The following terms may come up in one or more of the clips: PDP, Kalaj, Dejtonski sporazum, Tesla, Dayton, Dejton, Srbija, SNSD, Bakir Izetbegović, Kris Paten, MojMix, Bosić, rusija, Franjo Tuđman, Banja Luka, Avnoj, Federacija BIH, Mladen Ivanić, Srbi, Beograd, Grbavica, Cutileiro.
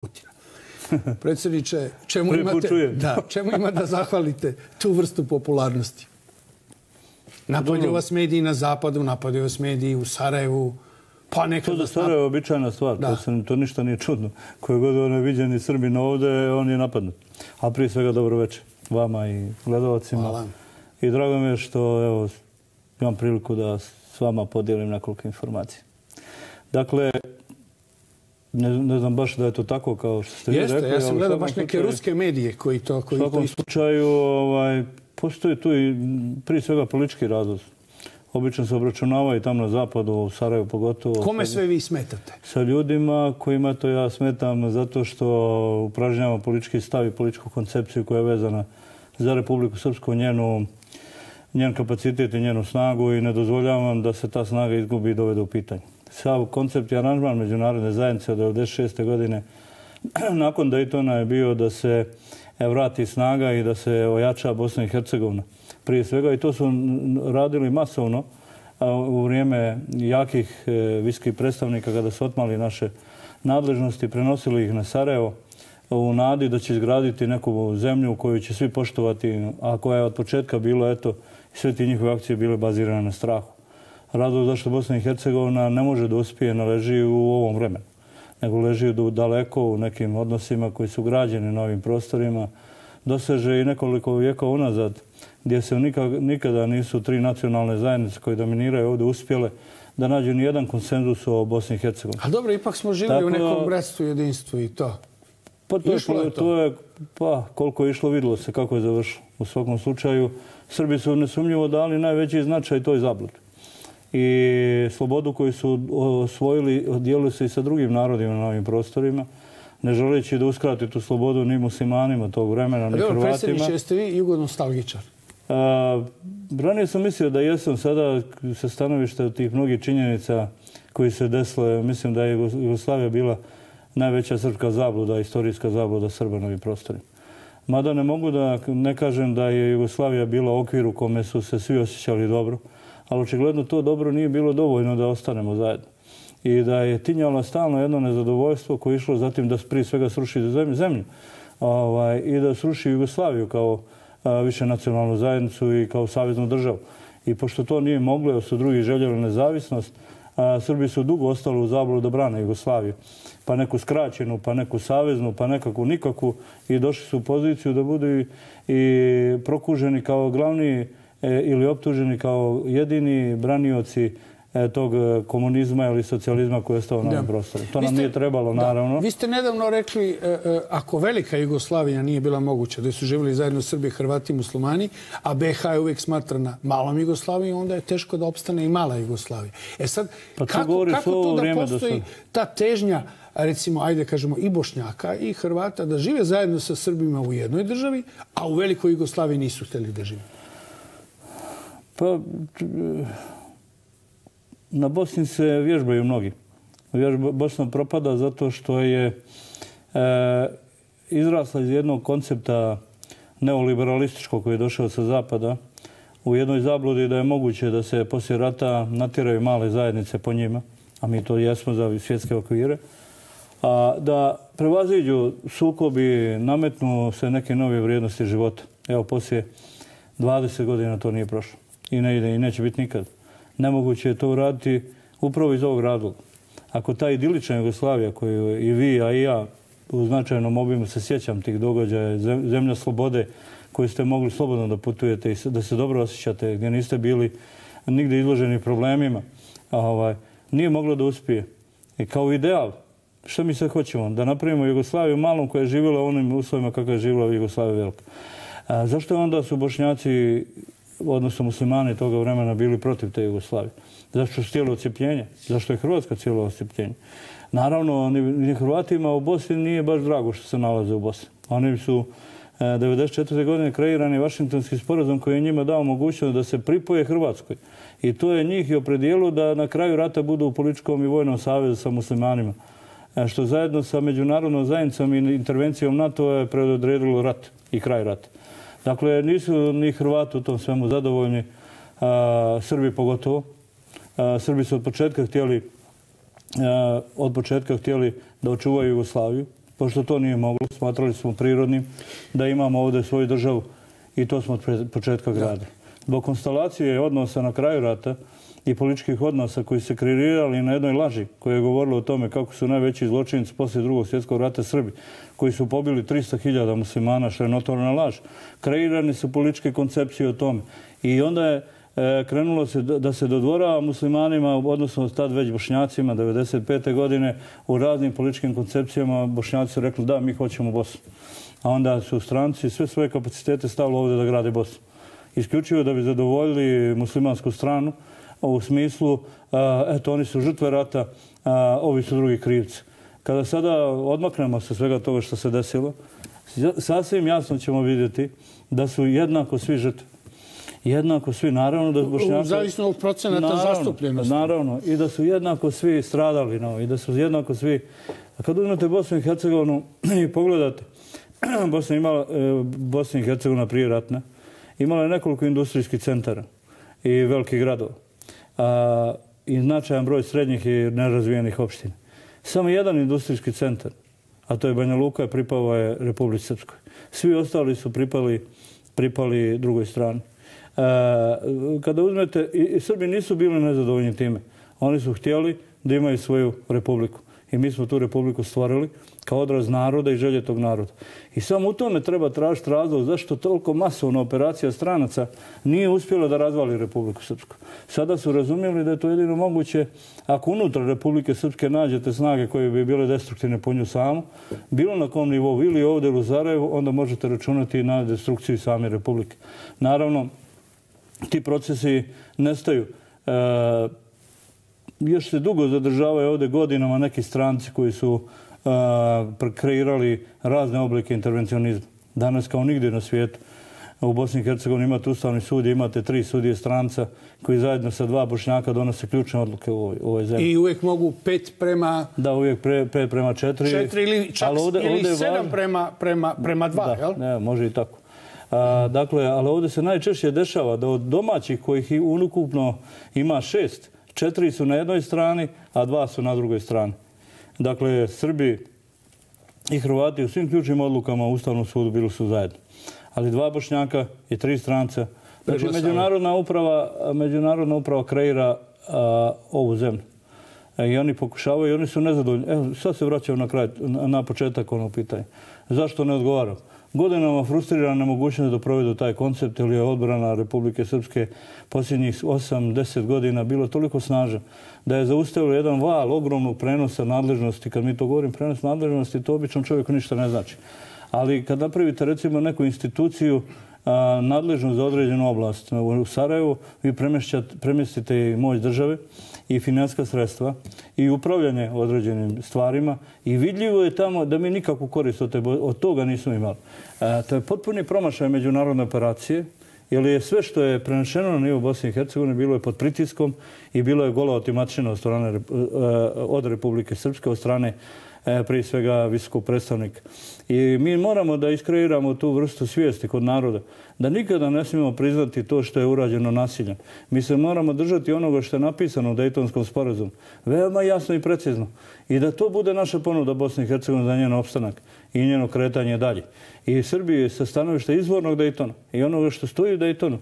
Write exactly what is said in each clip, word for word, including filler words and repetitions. Putina. Predsjedniče, čemu imate, da, čemu ima da zahvalite tu vrstu popularnosti? Napadaju vas mediji na zapadu, napadaju vas mediji u Sarajevu. Pa to za Sarajevo je običajna stvar, to ništa nije čudno. Koje god on je viđen i Srbin ovde, on je napadnut. A prije svega dobro večer vama i gledalcima. I drago mi je što imam priliku da s vama podijelim nekoliko informacija. Dakle, ne znam baš da je to tako kao što ste vi rekli. Jeste, ja sam gledao baš neke ruske medije koji to istučaju. U svakom slučaju postoji tu i prije svega politički razlog. Obično se obračunavaju tam na zapadu, u Sarajevu pogotovo. Kome sve vi smetate? Sa ljudima kojima to ja smetam zato što upražnjava politički stav i političku koncepciju koja je vezana za Republiku Srpsku, njen kapacitet i njenu snagu i ne dozvoljavam da se ta snaga izgubi i dovede u pitanje. Sav koncept i aranžman međunarodne zajednice od hiljadu devetsto devedeset šeste. godine nakon Dejtona je bio da se vrati snaga i da se ojača Bosna i Hercegovina. Prije svega i to su radili masovno u vrijeme jakih visokih predstavnika kada su otmali naše nadležnosti, prenosili ih na Sarajevo u nadi da će izgraditi neku zemlju koju će svi poštovati, a koja je od početka bilo, eto, sve ti njihove akcije bile bazirane na strahu. Razlog zašto Bosna i Hercegovina ne može da uspije ne leži u ovom vremenu, nego leži daleko u nekim odnosima koji su građeni na ovim prostorima. Doseže i nekoliko vijeka unazad gdje se nikada nisu tri nacionalne zajednice koje dominiraju ovdje uspjele da nađu nijedan konsenzus o Bosni i Hercegovini. Ali dobro, ipak smo živjeli u nekom bratstvu i jedinstvu i to. Pa to je, pa koliko je išlo vidjelo se kako je završilo. U svakom slučaju, Srbi su nesumnjivo dali najveći značaj toj zabludi. I slobodu koju su osvojili dijelili se i sa drugim narodima na ovim prostorima, ne želeći da uskrati tu slobodu ni muslimanima tog vremena, ni Hrvatima. Predsjedniče, jeste vi jugonostalgičar? Ranije sam mislio da jesam, sada sa stanovišta tih mnogih činjenica koji se desile, mislim da je Jugoslavija bila najveća srpska zabluda, istorijska zabluda Srba na ovim prostorima. Mada ne mogu da ne kažem da je Jugoslavija bila okvir u kome su se svi osjećali dobro, ali očigledno to dobro nije bilo dovoljno da ostanemo zajedno. I da je tinjalo stalno jedno nezadovoljstvo koje je išlo zatim da prije svega sruši zemlju i da sruši Jugoslaviju kao više nacionalnu zajednicu i kao saveznu državu. I pošto to nije moglo, jer su drugi željeli nezavisnost, Srbi su dugo ostali u zabludu da brane Jugoslaviju. Pa neku skraćenu, pa neku saveznu, pa nekakvu nikakvu i došli su u poziciju da budu i prokuženi kao glavni ili optuženi kao jedini branioci tog komunizma ili socijalizma koji je stao na ovom prostoru. To nam nije trebalo, naravno. Vi ste nedavno rekli, ako velika Jugoslavija nije bila moguća, da su živjeli zajedno Srbi, Hrvati i muslimani, a B H je uvijek smatrana malom Jugoslavijom, onda je teško da opstane i mala Jugoslavija. E sad, kako to da postoji ta težnja, recimo, ajde kažemo, i Bošnjaka i Hrvata, da žive zajedno sa Srbima u jednoj državi, a u velikoj Jugoslaviji nisu htjeli da žive? Pa... Na Bosni se vježbaju mnogi. Bosna propada zato što je izrasla iz jednog koncepta neoliberalističkog koji je došao sa zapada u jednoj zabludi da je moguće da se poslije rata natiraju male zajednice po njima, a mi to jesmo za svjetske okvire, da prevaziđu sukobi, nametnu se neke nove vrijednosti života. Evo, poslije dvadeset godina to nije prošlo i ne ide i neće biti nikad. Nemoguće je to uraditi upravo iz ovog razloga. Ako ta idilična Jugoslavija koju i vi, a i ja u značajnom obimu se sjećam tih događaja, zemlja slobode koju ste mogli slobodno da putujete i da se dobro osjećate, gdje niste bili nigde izloženi problemima, nije moglo da uspije. I kao ideal, što mi sad hoćemo? Da napravimo Jugoslaviju malom koja je živjela u onim uslovima kakva je živjela Jugoslavija velika. Zašto onda su Bošnjaci... odnosno muslimani toga vremena bili protiv te Jugoslavije. Zašto je cijelo odcijepljenje? Zašto je Hrvatska cijelo odcijepljenje? Naravno, ni Hrvatima u Bosni nije baš drago što se nalaze u Bosni. Oni su hiljadu devetsto devedeset četvrte. godine kreirani Vašingtonski sporazum koji je njima dao mogućnost da se pripoje Hrvatskoj. I to je njih i opredijelo da na kraju rata budu u političkom i vojnom savezu sa muslimanima. Što zajedno sa međunarodnom zajednicom i intervencijom NATO je predodredilo rat i kraj rata. Dakle, nisu ni Hrvati u tom svemu zadovoljni, Srbi pogotovo. Srbi su od početka htjeli da očuvaju Jugoslaviju, pošto to nije moglo, smatrali smo prirodnim da imamo ovdje svoju državu i to smo od početka gradili. Zbog konstalacije odnosa na kraju rata i političkih odnosa koji se kreirali na jednoj laži koja je govorila o tome kako su najveći zločinci poslije drugog svjetskog rata Srbi, koji su pobili tristo hiljada muslimana, što je notorna laž, kreirane su političke koncepcije o tome. I onda je krenulo se da se dodvorava muslimanima, odnosno tad već bošnjacima, devedeset pete godine, u raznim političkim koncepcijama bošnjaci su rekli da, mi hoćemo Bosnu. A onda su stranci sve svoje kapacitete stavili ovdje da grade Bosnu. Isključivo da bi zadovoljili muslimansku stranu u smislu, eto, oni su žrtve rata, ovi su drugi krivci. Kada sada odmaknemo sa svega toga što se desilo, sasvim jasno ćemo vidjeti da su jednako svi žrtve. Jednako svi, naravno da Bošnjaka... Zavisno od procenata zastupljenosti. Naravno, i da su jednako svi stradali, i da su jednako svi... Kad uzmete Bosnu i Hercegovinu i pogledate, Bosna i Hercegovina prije ratna imala je nekoliko industrijskih centara i velikih gradova i značajan broj srednjih i nerazvijenih opština. Samo jedan industrijski centar, a to je Banja Luka, pripao je Republici Srpskoj. Svi ostali su pripali drugoj strani. Kada uzmete, i Srbi nisu bili nezadovoljni time. Oni su htjeli da imaju svoju republiku. I mi smo tu republiku stvarili kao odraz naroda i želje tog naroda. I samo u tome treba tražiti razlog zašto toliko masovna operacija stranaca nije uspjela da razvali Republiku Srpsku. Sada su razumjeli da je to jedino moguće ako unutar Republike Srpske nađete snage koje bi bile destruktivne po nju samu, bilo na kom nivou ili ovdje u Sarajevu, onda možete računati na destrukciju same Republike. Naravno, ti procesi nestaju. Još se dugo zadržavaju ovdje godinama neki stranci koji su kreirali razne oblike intervencionizma. Danas kao nigdje na svijetu. U Bosni i Hercegovini imate Ustavni sud, imate tri sudije stranca koji zajedno sa dva Bošnjaka donose ključne odluke u ovoj zemlji. I uvijek mogu pet prema... Da, uvijek pet prema četiri. Četiri ili čak ili sedam prema dva, jel? Da, može i tako. Dakle, ali ovdje se najčešće dešava da od domaćih kojih ukupno ima šest, četiri su na jednoj strani, a dva su na drugoj strani. Dakle, Srbi i Hrvati u svim ključnim odlukama u Ustavnom sudu bili su zajedno. Ali dva Bošnjaka i tri stranca. Znači, međunarodna uprava kreira ovu zemlju. I oni pokušavaju, oni su nezadovoljni. Evo, sad se vraćam na početak ono pitanje. Zašto ne odgovaram? Godinama frustrirana nemogućnost da provedu taj koncept, jer je odbrana Republike Srpske posljednjih osam do deset godina bilo toliko snažan da je zaustavilo jedan val ogromnog prenosa nadležnosti. Kad mi to govorim, prenos nadležnosti, to običnom čovjeku ništa ne znači. Ali kad napravite recimo neku instituciju nadležnu za određenu oblast u Sarajevu, vi premjestite i moć države i financijska sredstva i upravljanje određenim stvarima i vidljivo je tamo da mi nikakvu korist od toga nismo imali. To je potpuni promašaj međunarodne operacije, jer je sve što je prenešeno na nivo Bosne i Hercegovine bilo je pod pritiskom i bilo je gola otimačina od Republike Srpske, od strane prije svega visokog predstavnika. I mi moramo da iskreiramo tu vrstu svijesti kod naroda, da nikada ne smijemo priznati to što je urađeno nasiljem. Mi se moramo držati onoga što je napisano u Dejtonskom sporazumu, veoma jasno i precizno. I da to bude naša ponuda Bosni i Hercegovini za njen opstanak i njeno kretanje dalje. I Srbije sa stanovišta izvornog Dejtona i onoga što stoji u Dejtonu,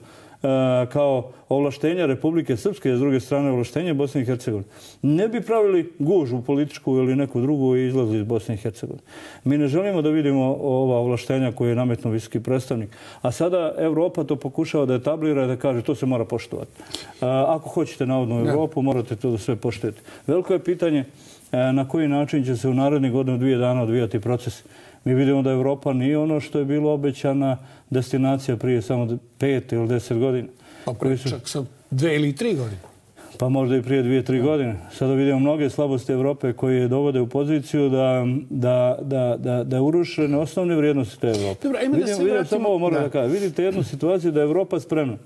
kao ovlaštenja Republike Srpske, s druge strane ovlaštenja Bosne i Hercegovine. Ne bi pravili gužu političku ili neku drugu i izlazili iz Bosne i Hercegovine. Mi ne želimo da vidimo ova ovlaštenja koje je nametno visoki predstavnik. A sada Evropa to pokušava da etablira i da kaže to se mora poštovati. Ako hoćete navodnu Evropu, morate to da sve poštujete. Veliko je pitanje na koji način će se u narednih godinu dvije dana odvijati proces. Mi vidimo da Evropa nije ono što je bilo obećana destinacija prije samo pet ili deset godina. Pa prije čak sam dve ili tri godine. Pa možda i prije dvije, tri godine. Sada vidimo mnoge slabosti Evrope koje je dovode u poziciju da je urušene osnovne vrijednosti te Evrope. Vidite jednu situaciju da je Evropa spremna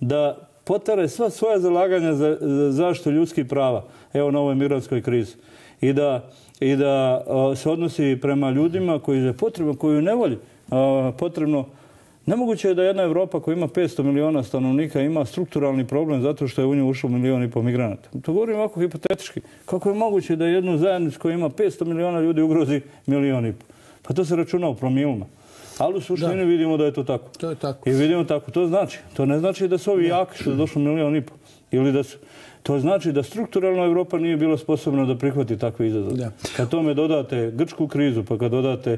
da potare sva svoja zalaganja za zaštitu ljudskih prava, evo na ovoj migrantskoj krizi, i da... i da se odnosi prema ljudima koji je potrebno, koju ne voli potrebno. Nemoguće je da jedna Evropa koja ima petsto miliona stanovnika ima strukturalni problem zato što je u nju ušlo milijon i pol migranata. To govorim ovako hipotetički. Kako je moguće da jednu zajednicu koja ima petsto miliona ljudi ugrozi milijon i pol? Pa to se računa u promilima. Ali u suštini vidimo da je to tako. To je tako. I vidimo tako. To znači, to ne znači da su ovi jaki što je došlo milijon i po. Ili da su... To znači da strukturalno Evropa nije bila sposobna da prihvati takve izazove. Kad tome dodate grčku krizu, pa kad dodate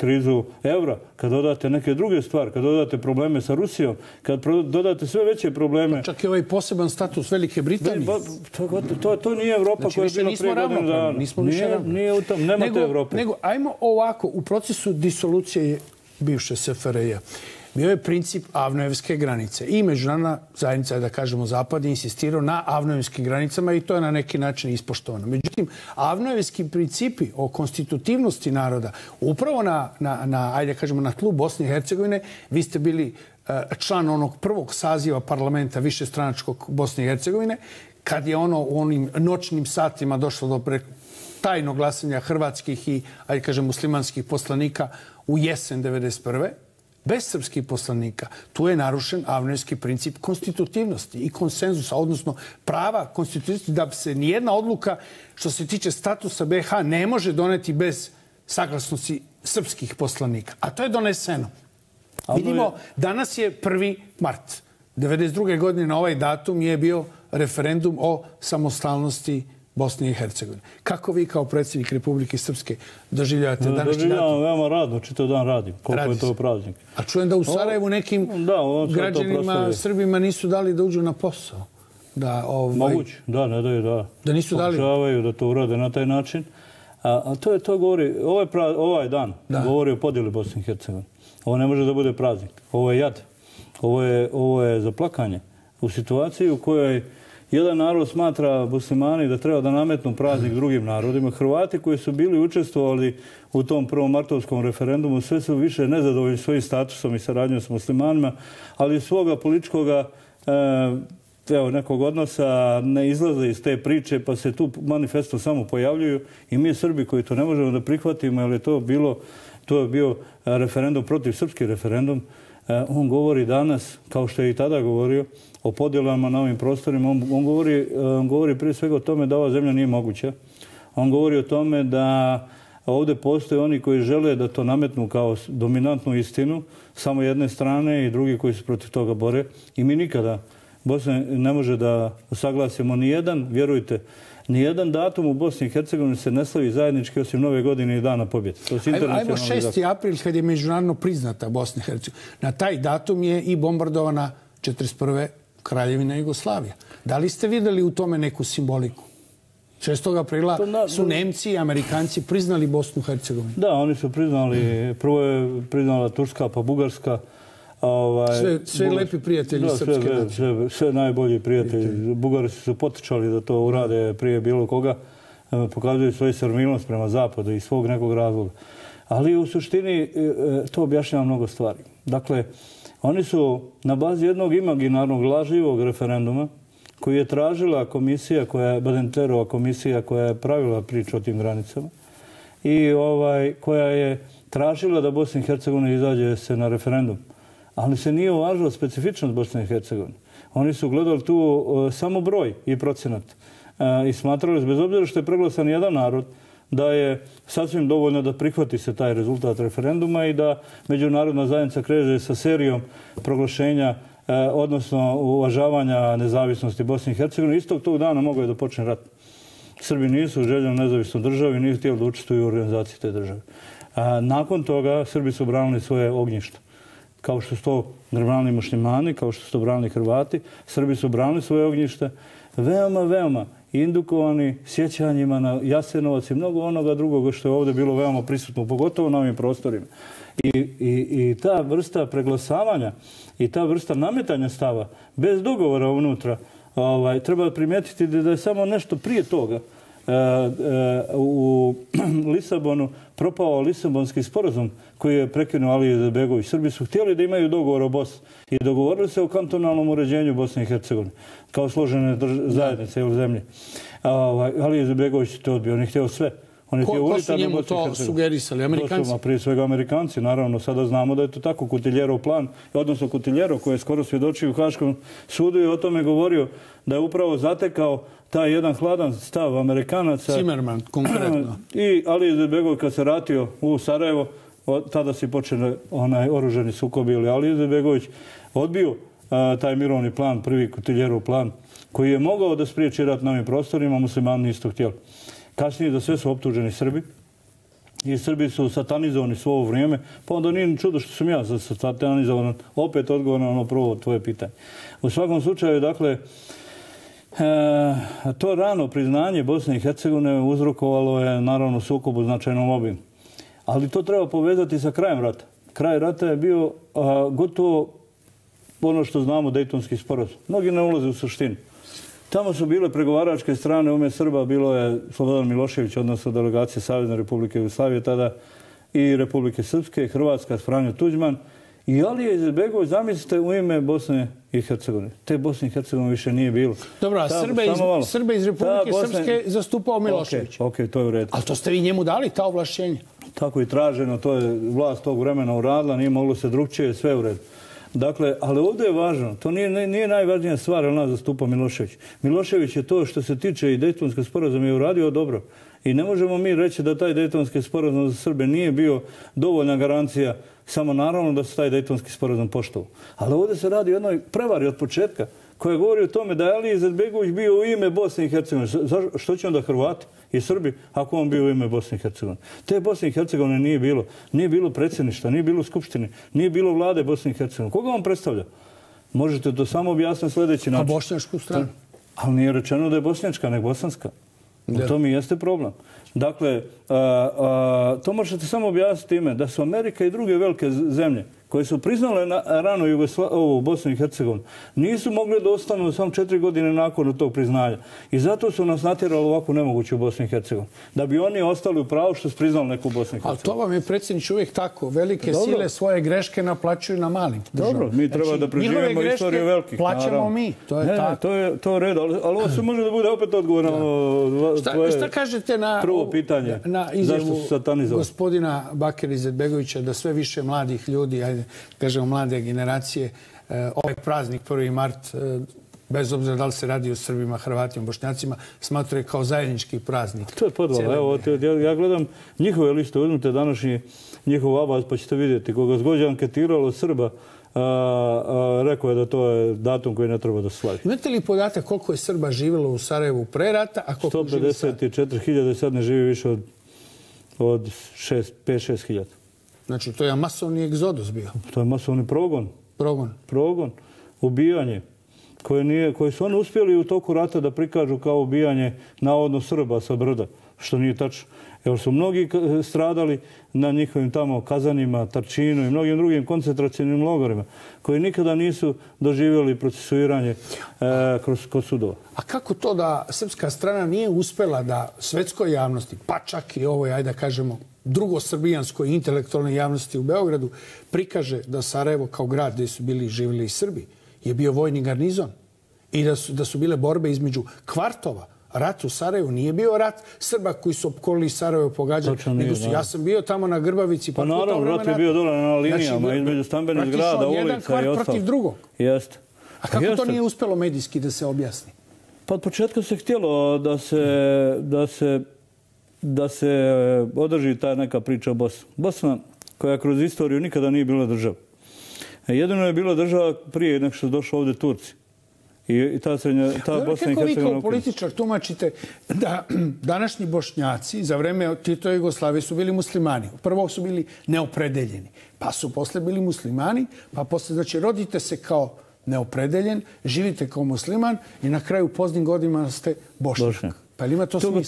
krizu evra, kad dodate neke druge stvari, kad dodate probleme sa Rusijom, kad dodate sve veće probleme... Čak i ovaj poseban status Velike Britanije. To nije Evropa koja je bila prije godinu dana. Nije u tom, nema te Evrope. Nego, ajmo ovako, u procesu disolucije bivše S F R J-a, bio je princip avnojevske granice. I međunarodna zajednica, da kažemo Zapad, je insistirao na avnojevskim granicama i to je na neki način ispoštovano. Međutim, avnojevski principi o konstitutivnosti naroda, upravo na, na, na, ajde kažemo, na tlu Bosne i Hercegovine, vi ste bili član onog prvog saziva parlamenta višestranačkog Bosne i Hercegovine, kad je ono u onim noćnim satima došlo do pre... tajnog glasanja hrvatskih i, ajde kažem, muslimanskih poslanika u jesen devedeset prve bez srpskih poslanika, tu je narušen avnojevski princip konstitutivnosti i konsenzusa, odnosno prava konstitutivnosti da se nijedna odluka što se tiče statusa B i H ne može doneti bez saglasnosti srpskih poslanika. A to je doneseno. Vidimo, danas je prvi mart. devedeset druge godine na ovaj datum je bio referendum o samostalnosti Bosne i Hercegovine. Kako vi kao predsjednik Republike Srpske doživljavate današnji datum? Doživljavam veoma rado, čitav dan radim. Koliko je to praznik. A čujem da u Sarajevu nekim građanima Srbima nisu dali da uđu na posao. Moguće, da, ne daju, da. Da nisu dali? Pokušavaju da to urade na taj način. A to je to govori, ovaj dan govori o podjeli Bosne i Hercegovine. Ovo ne može da bude praznik. Ovo je jad. Ovo je zaplakanje. U situaciji u kojoj jedan narod smatra, muslimani, da treba da nametnu praznik drugim narodima. Hrvati koji su bili učestvovali u tom prvom martovskom referendumu sve su više nezadovoljni svojim statusom i saradnjom s muslimanima, ali iz svoga političkog nekog odnosa ne izlaze iz te priče, pa se tu manifesto samo pojavljuju. I mi Srbi koji to ne možemo da prihvatimo, jer je to bilo, to je bio referendum protiv srpski referendum, on govori danas, kao što je i tada govorio, o podjelama na ovim prostorima. On govori prije svega o tome da ova zemlja nije moguća. On govori o tome da ovdje postoje oni koji žele da to nametnu kao dominantnu istinu, samo jedne strane i drugi koji se protiv toga bore. I mi nikada, Bosna ne može da saglasimo nijedan, vjerujte, nijedan datum u Bosni i Hercegovini se ne slavi zajednički osim Nove godine i Dana pobjede. Ajmo šesti april, kad je međunarodno priznata Bosna i Hercegovina. Na taj datum je i bombardovana četrdeset prve Kraljevina Jugoslavija. Da li ste vidjeli u tome neku simboliku? šestog aprila su Nemci i Amerikanci priznali Bosnu i Hercegovinu. Da, oni su priznali. Prvo je priznala Turska, pa Bugarska. Sve lepi prijatelji srpske nacije. Sve najbolji prijatelji. Bugarci su potičali da to urade prije bilo koga. Pokazuju svoju servilnost prema zapadu i svog nekog razloga. Ali u suštini to objašnjava mnogo stvari. Dakle, oni su na bazi jednog imaginarnog lažljivog referenduma koji je tražila komisija, Badenterova komisija koja je pravila priču o tim granicama i koja je tražila da Bosna i Hercegovina izađe se na referendum. Ali se nije uvažila specifičnost Bosne i Hercegovine. Oni su gledali tu samo broj i procenat i smatrali, bez obzira što je preglasan jedan narod, da je sasvim dovoljno da prihvati se taj rezultat referenduma i da međunarodna zajednica kreže sa serijom proglašenja, odnosno uvažavanja nezavisnosti Bosne i Hercegovine. Istog tog dana mogao je da počne rat. Srbi nisu željeli nezavisnu državu i nisu htjeli da učestvuju u organizaciji te države. Nakon toga Srbi su branili svoje ognjišta. Kao što su to branili muslimani, kao što su to branili Hrvati, Srbi su branili svoje ognjišta. Veoma, veoma indukovani sjećanjima na Jasenovac i mnogo onoga drugoga što je ovdje bilo veoma prisutno, pogotovo na ovim prostorima. I ta vrsta preglasavanja i ta vrsta nametanja stava, bez dogovora unutra, treba primijetiti da je samo nešto prije toga u Lisabonu propao Lisabonski sporazum koji je prekinuo Alija Izetbegović. Srbi su htjeli da imaju dogovor o Bosni i dogovorili se o kantonalnom uređenju Bosne i Hercegovine kao složene zajednice ili zemlje. Alija Izetbegović je to odbio, on je htio sve. Ko su njemu to sugerisali? Amerikanci? Prije svega Amerikanci, naravno. Sada znamo da je to tako. Cutileiro plan, odnosno Cutileiro koji je skoro svjedočio u Haškom sudu i o tome govorio da je upravo zatekao taj jedan hladan stav Amerikanaca. Zimmerman, konkretno. I Alija Izetbegović kad se vratio u Sarajevo, tada si počeli onaj oruženi sukob, ili Alija Izetbegović odbio taj mirovni plan, prvi Cutileiro plan, koji je mogao da spriječi rat na ovim prostorima, muslimani nisu htjeli. Kasnije da sve su optuženi Srbi i Srbi su satanizovani svo ovo vrijeme, pa onda nije ni čudo što sam ja satanizovan. Opet odgovor na ono prvo tvoje pitanje. U svakom slučaju, dakle, to rano priznanje Bosne i Hercegovine uzrokovalo je naravno sukob u značajnom obimu. Ali to treba povezati sa krajem rata. Kraj rata je bio gotovo ono što znamo, Dejtonski sporazum. Mnogi ne ulaze u suštinu. Tamo su bile pregovaračke strane, ume Srba bilo je Slobodan Milošević, odnosno delegacija Savezne Republike Jugoslavije tada i Republike Srpske, Hrvatska, Franjo Tuđman i Alija Izetbegović, zamislite, u ime Bosne i Hercegovine. Te Bosne i Hercegovine više nije bilo. Dobro, a Srbe iz Republike Srpske zastupao Milošević. Ok, to je u redu. Ali to ste vi njemu dali, ta ovlašćenja? Tako i traženo, to je vlast tog vremena uradila, nije moglo se drukčije, sve u redu. Dakle, ali ovdje je važno, to nije, nije najvažnija stvar, jer nas zastupa Milošević. Milošević je to što se tiče i Dejtonskog sporazuma je uradio dobro. I ne možemo mi reći da taj Dejtonski sporazum za Srbe nije bio dovoljna garancija, samo naravno da se taj Dejtonski sporazum poštovao. Ali ovdje se radi o jednoj prevari od početka koja govori o tome da je Alija Izetbegović bio u ime Bosne i Hercegovine. Što će onda Hrvati i Srbi ako on bio u ime Bosne i Hercegovine? Te Bosne i Hercegovine nije bilo. Nije bilo predsjedništva, nije bilo skupštine, nije bilo vlade Bosne i Hercegovine. Koga on predstavlja? Možete to samo objasniti sljedeći način. A bošnjačku stranu? Ali nije rečeno da je bošnjačka, nek bosanska. U tom i jeste problem. Dakle, to možete samo objasniti ime da su Amerika i druge velike zemlje koje su priznale rano u Bosnu i Hercegovini, nisu mogli da ostanu samo četiri godine nakon tog priznanja. I zato su nas natjerali ovako nemoguće u Bosni i Hercegovini. Da bi oni ostali u pravu što su priznali neku u Bosni i Hercegovini. Ali to vam je, predsjedniče, uvijek tako. Velike sile svoje greške naplaćuju na malim državama. Dobro, mi treba da preživimo istoriju velikih. Plaćamo mi. To je tako. To je red, ali ovo se može da bude opet odgovor na tvoje prvo pitanje. Zašto su satanizovali? Gospodina Bakira Izetbegovića da sve više mladih ljudi, kažemo mlade generacije, ovaj praznik prvi mart, bez obzira da li se radi o Srbima, Hrvatima, Bošnjacima, smatruje kao zajednički praznik. To je podvala. Evo, ja gledam njihove liste, uzmite današnji njihov avaz pa ćete vidjeti. Koga zgođe anketiralo Srba, rekao je da to je datum koji ne treba da slavi. Imate li podatak koliko je Srba živjelo u Sarajevu pre rata? sto pedeset četiri hiljade, sad ne živi više od pet do šest hiljada. Znači, to je masovni egzodus bio. To je masovni progon. Progon. Progon. Ubijanje. Koje su oni uspjeli u toku rata da prikažu kao ubijanje navodno Srba sa brda, što nije tačno. Jer su mnogi stradali na njihovim tamo Kazanima, Tarčinu i mnogim drugim koncentracijnim logorima, koji nikada nisu doživjeli procesuiranje kroz sudova. A kako to da srpska strana nije uspjela da svetskoj javnosti, pa čak i ovoj, ajde da kažemo, drugosrbijanskoj intelektualnoj javnosti u Beogradu prikaže da Sarajevo kao grad gdje su bili i živjeli i Srbi je bio vojni garnizon i da su bile borbe između kvartova. Rat u Sarajevu nije bio rat Srba koji su opkolili Sarajevo pogađali. Ja sam bio tamo na Grbavici. Pa naravno, rat je bio dole na linijama između stambenih zgrada, ulica i ostalo. Jedan kvart protiv drugog. A kako to nije uspjelo medijski da se objasni? Pa od početka se htjelo da se da se održi ta neka priča o Bosni. Bosna, koja kroz istoriju nikada nije bila država. Jedino je bila država prije nego što je došao ovdje Turci. I ta Bosna i Hercegovina. Kako vi kao političar tumačite da današnji Bošnjaci za vreme Titove Jugoslavije su bili muslimani. Prvo su bili neopredeljeni, pa su posle bili muslimani, pa posle, znači, rodite se kao neopredeljen, živite kao musliman i na kraju poznim godinama ste Bošnjak.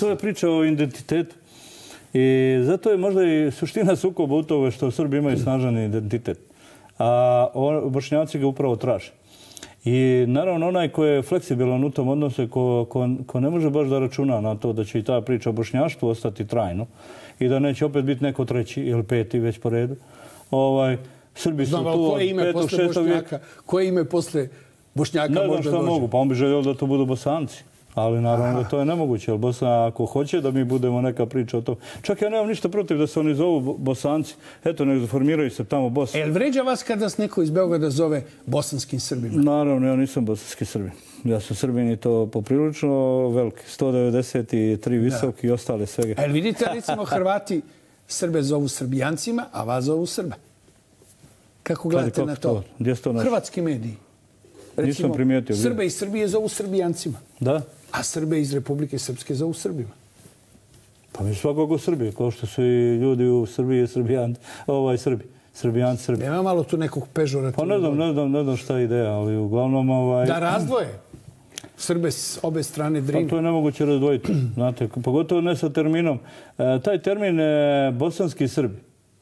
To je priča o identitetu i zato je možda i suština sukoba u tome što Srbi imaju snažan identitet, a Bošnjaci ga upravo traže. I naravno onaj ko je fleksibilan u tom odnosu, ko ne može baš da računa na to da će i ta priča o bošnjaštvu ostati trajno i da neće opet biti neko treći ili peti već po redu. Srbi su tu od petog, šestog vijeka. Koje ime posle Bošnjaka možda dođe? Ne znam šta mogu, pa on bi želio da to budu Bosanci. Ali naravno da to je nemoguće, jer Bosna ako hoće da mi budemo neka priča o tom... Čak ja nemam ništa protiv da se oni zovu Bosanci. Eto, nek formiraju se tamo Bosna. Jel vređa vas kada vas neko iz Beograda zove bosanskim Srbima? Naravno, ja nisam bosanski Srbin. Ja sam Srbin i to poprilično veliki. sto devedeset tri visok i ostale svega. Jel vidite, recimo, Hrvati Srbe zovu Srbijancima, a vas zovu Srba? Kako gledate na to? Hrvatski mediji. Recimo, Srbe iz Srbije zovu Srbijancima. Da? A Srbe iz Republike Srpske zovu Srbima. Pa mi svakog u Srbiji, kao što su i ljudi u Srbiji, Srbijanci, ovaj Srbi. Srbijanci, Srbi. Nema malo tu nekog pežorativnog... Pa ne znam, ne znam, ne znam šta je ideja, ali uglavnom... Ovaj... Da razdvoje Srbe s obe strane Drine. Pa to je nemoguće razdvojiti, znate, pogotovo ne sa terminom. E, taj termin je bosanski Srbi.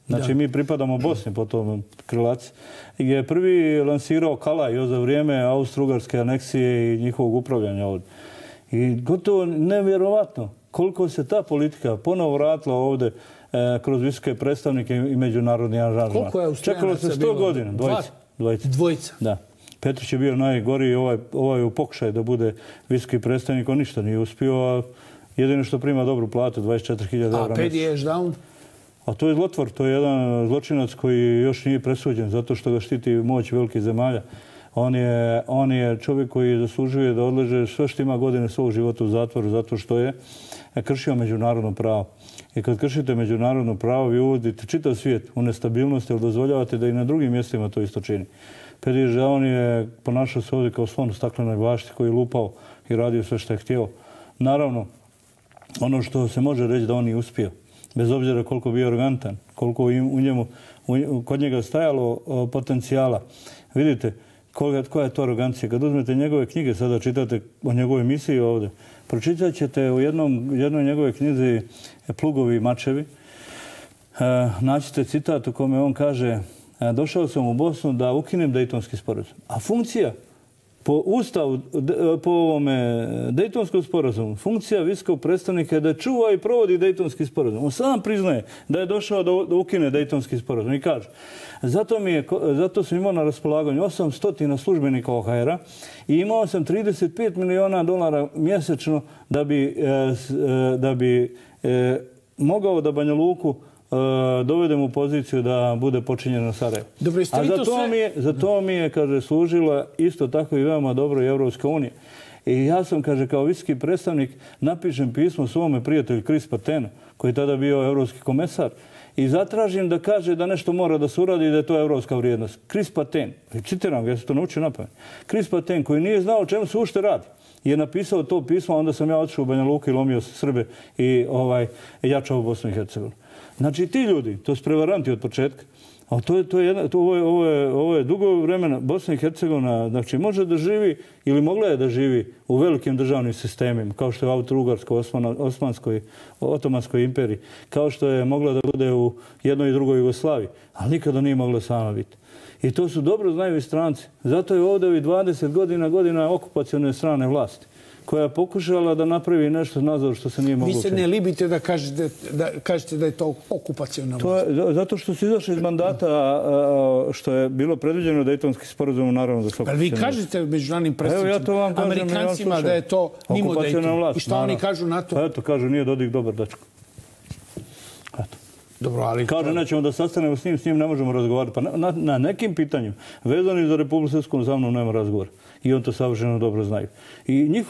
Znači, mi pripadamo Bosni, potom krilac, gdje je prvi lansirao Kalaj još za vrijeme austro-ugarske aneksije i njihovog upravljanja ovdje. I gotovo nevjerovatno koliko se ta politika ponovo vratila ovdje kroz visoke predstavnike i međunarodni aranžman. Koliko je Austrijanaca bilo? Čekalo se sto godina. Dvojica. Dvojica? Da. Petritsch je bio najgoriji, ovaj u pokušaju da bude visoki predstavnik, on ništa nije uspio, a jedino što prima dobru platu, dvadeset četiri hiljade evra. A P D P down? A to je zlotvor, to je jedan zločinac koji još nije presuđen zato što ga štiti moć velikih zemalja. On je čovjek koji zaslužuje da odleže sve što ima godine svog života u zatvoru zato što je kršio međunarodno pravo. I kad kršite međunarodno pravo, vi uvodite čitav svijet u nestabilnost, jer dozvoljavate da i na drugim mjestima to isto čini. Petritsch je ponašao se ovdje kao slon u staklenoj bašti koji je lupao i radio sve što je htio. Naravno, ono što se može reći da on nije uspio. Bez obzira koliko bio arogantan, koliko u njemu, kod njega stajalo potencijala. Vidite, koja je to arogancija? Kad uzmete njegove knjige, sada čitate o njegove misiji ovdje, pročitat ćete u jednoj njegove knjizi Plugovi i mačevi. Naćete citat u kome on kaže: došao sam u Bosnu da ukinem Dejtonski sporazum. A funkcija, po ustavu, po ovome Dejtonskom sporazumu, funkcija visokog predstavnika je da čuva i provodi Dejtonski sporazum. On sam priznaje da je došao da ukine Dejtonski sporazum i kaže: zato sam imao na raspolaganju osamsto službenika O H R-a i imao sam trideset pet miliona dolara mjesečno da bi mogao da Banja Luku dovedem u poziciju da bude počinjeno Sarajevo. A za to mi je, kaže, služila isto tako i veoma dobro i Evropska unija. I ja sam, kaže, kao visoki predstavnik napišem pismo svome prijatelju Kris Patenu, koji je tada bio evropski komesar, i zatražim da kaže da nešto mora da se uradi i da je to evropska vrijednost. Kris Paten, citiram ga, ja sam to naučio na pamet, Kris Paten koji nije znao o čemu se uopšte radi, je napisao to pismo, a onda sam ja otišao u Banja Luka i lomio Srbe i jačao u Bosnu i Hercegovini. Znači, ti ljudi, to su prevaranti od početka, ali ovo je dugo vremena. Bosna i Hercegovina može da živi ili mogla je da živi u velikim državnim sistemima, kao što je u Austro-Ugarskoj, Osmanskoj, Otomanskoj imperiji, kao što je mogla da bude u jednoj i drugoj Jugoslaviji, ali nikada nije mogla sama biti. I to su dobro znaju i stranci. Zato je ovdje ovih dvadeset godina godina okupacione strane vlasti, koja je pokušala da napravi nešto nazor što se nije moglo učiniti. Vi se ne libite da kažete da je to okupacijona vlast? Zato što su izašli iz mandata, što je bilo predviđeno Dejtonskim sporazumom, naravno da se okupacijona vlast. Ali vi kažete međunarodnim predstavnicima, Amerikancima, da je to mimo Dejtona. I šta oni kažu na to? Eto, kažu, nije Dodik dobar dečko. Eto. Kaže, nećemo da sastanemo s njim, s njim ne možemo razgovarati. Pa na nekim pitanjima, vezani za Republiku Srpsku, za mnom nema razgovora. I on to savršeno dobro znaju. I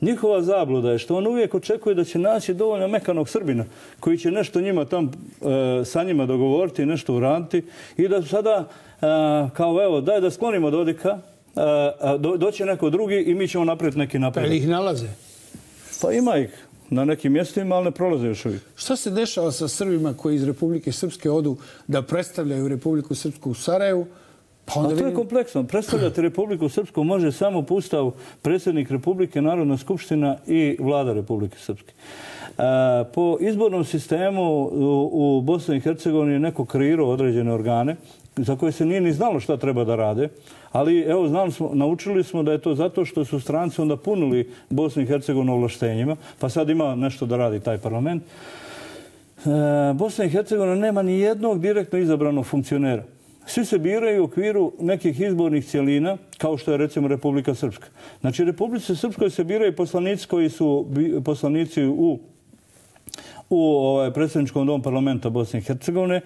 njihova zabluda je što on uvijek očekuje da će naći dovoljno mekanog Srbina koji će nešto njima tam sa njima dogovoriti, nešto uraditi. I da sada, kao evo, daj da sklonimo Dodika, doće neko drugi i mi ćemo napraviti neki napredak. Pa ih nalaze? Pa ima ih. Na nekim mjestima, ali ne prolaze još uvijek. Šta se dešava sa Srbima koji iz Republike Srpske odu da predstavljaju Republiku Srpsku u Sarajevu? A to je kompleksno. Predstavljati Republiku Srpsku može samo po ustavu predsjednik Republike, Narodna skupština i vlada Republike Srpske. Po izbornom sistemu u Bosni i Hercegovini je neko kreirao određene organe za koje se nije ni znalo šta treba da rade, ali evo, znali smo, naučili smo da je to zato što su stranci onda punili Bosnu i Hercegovinu ovlaštenjima, pa sad ima nešto da radi taj parlament. Bosna i Hercegovina nema ni jednog direktno izabranog funkcionera. Svi se biraju u okviru nekih izbornih cijelina, kao što je recimo Republika Srpska. Znači, Republike Srpskoj se biraju poslanici koji su poslanici u u predsjedničkom domu parlamenta Bosne i Hercegovine.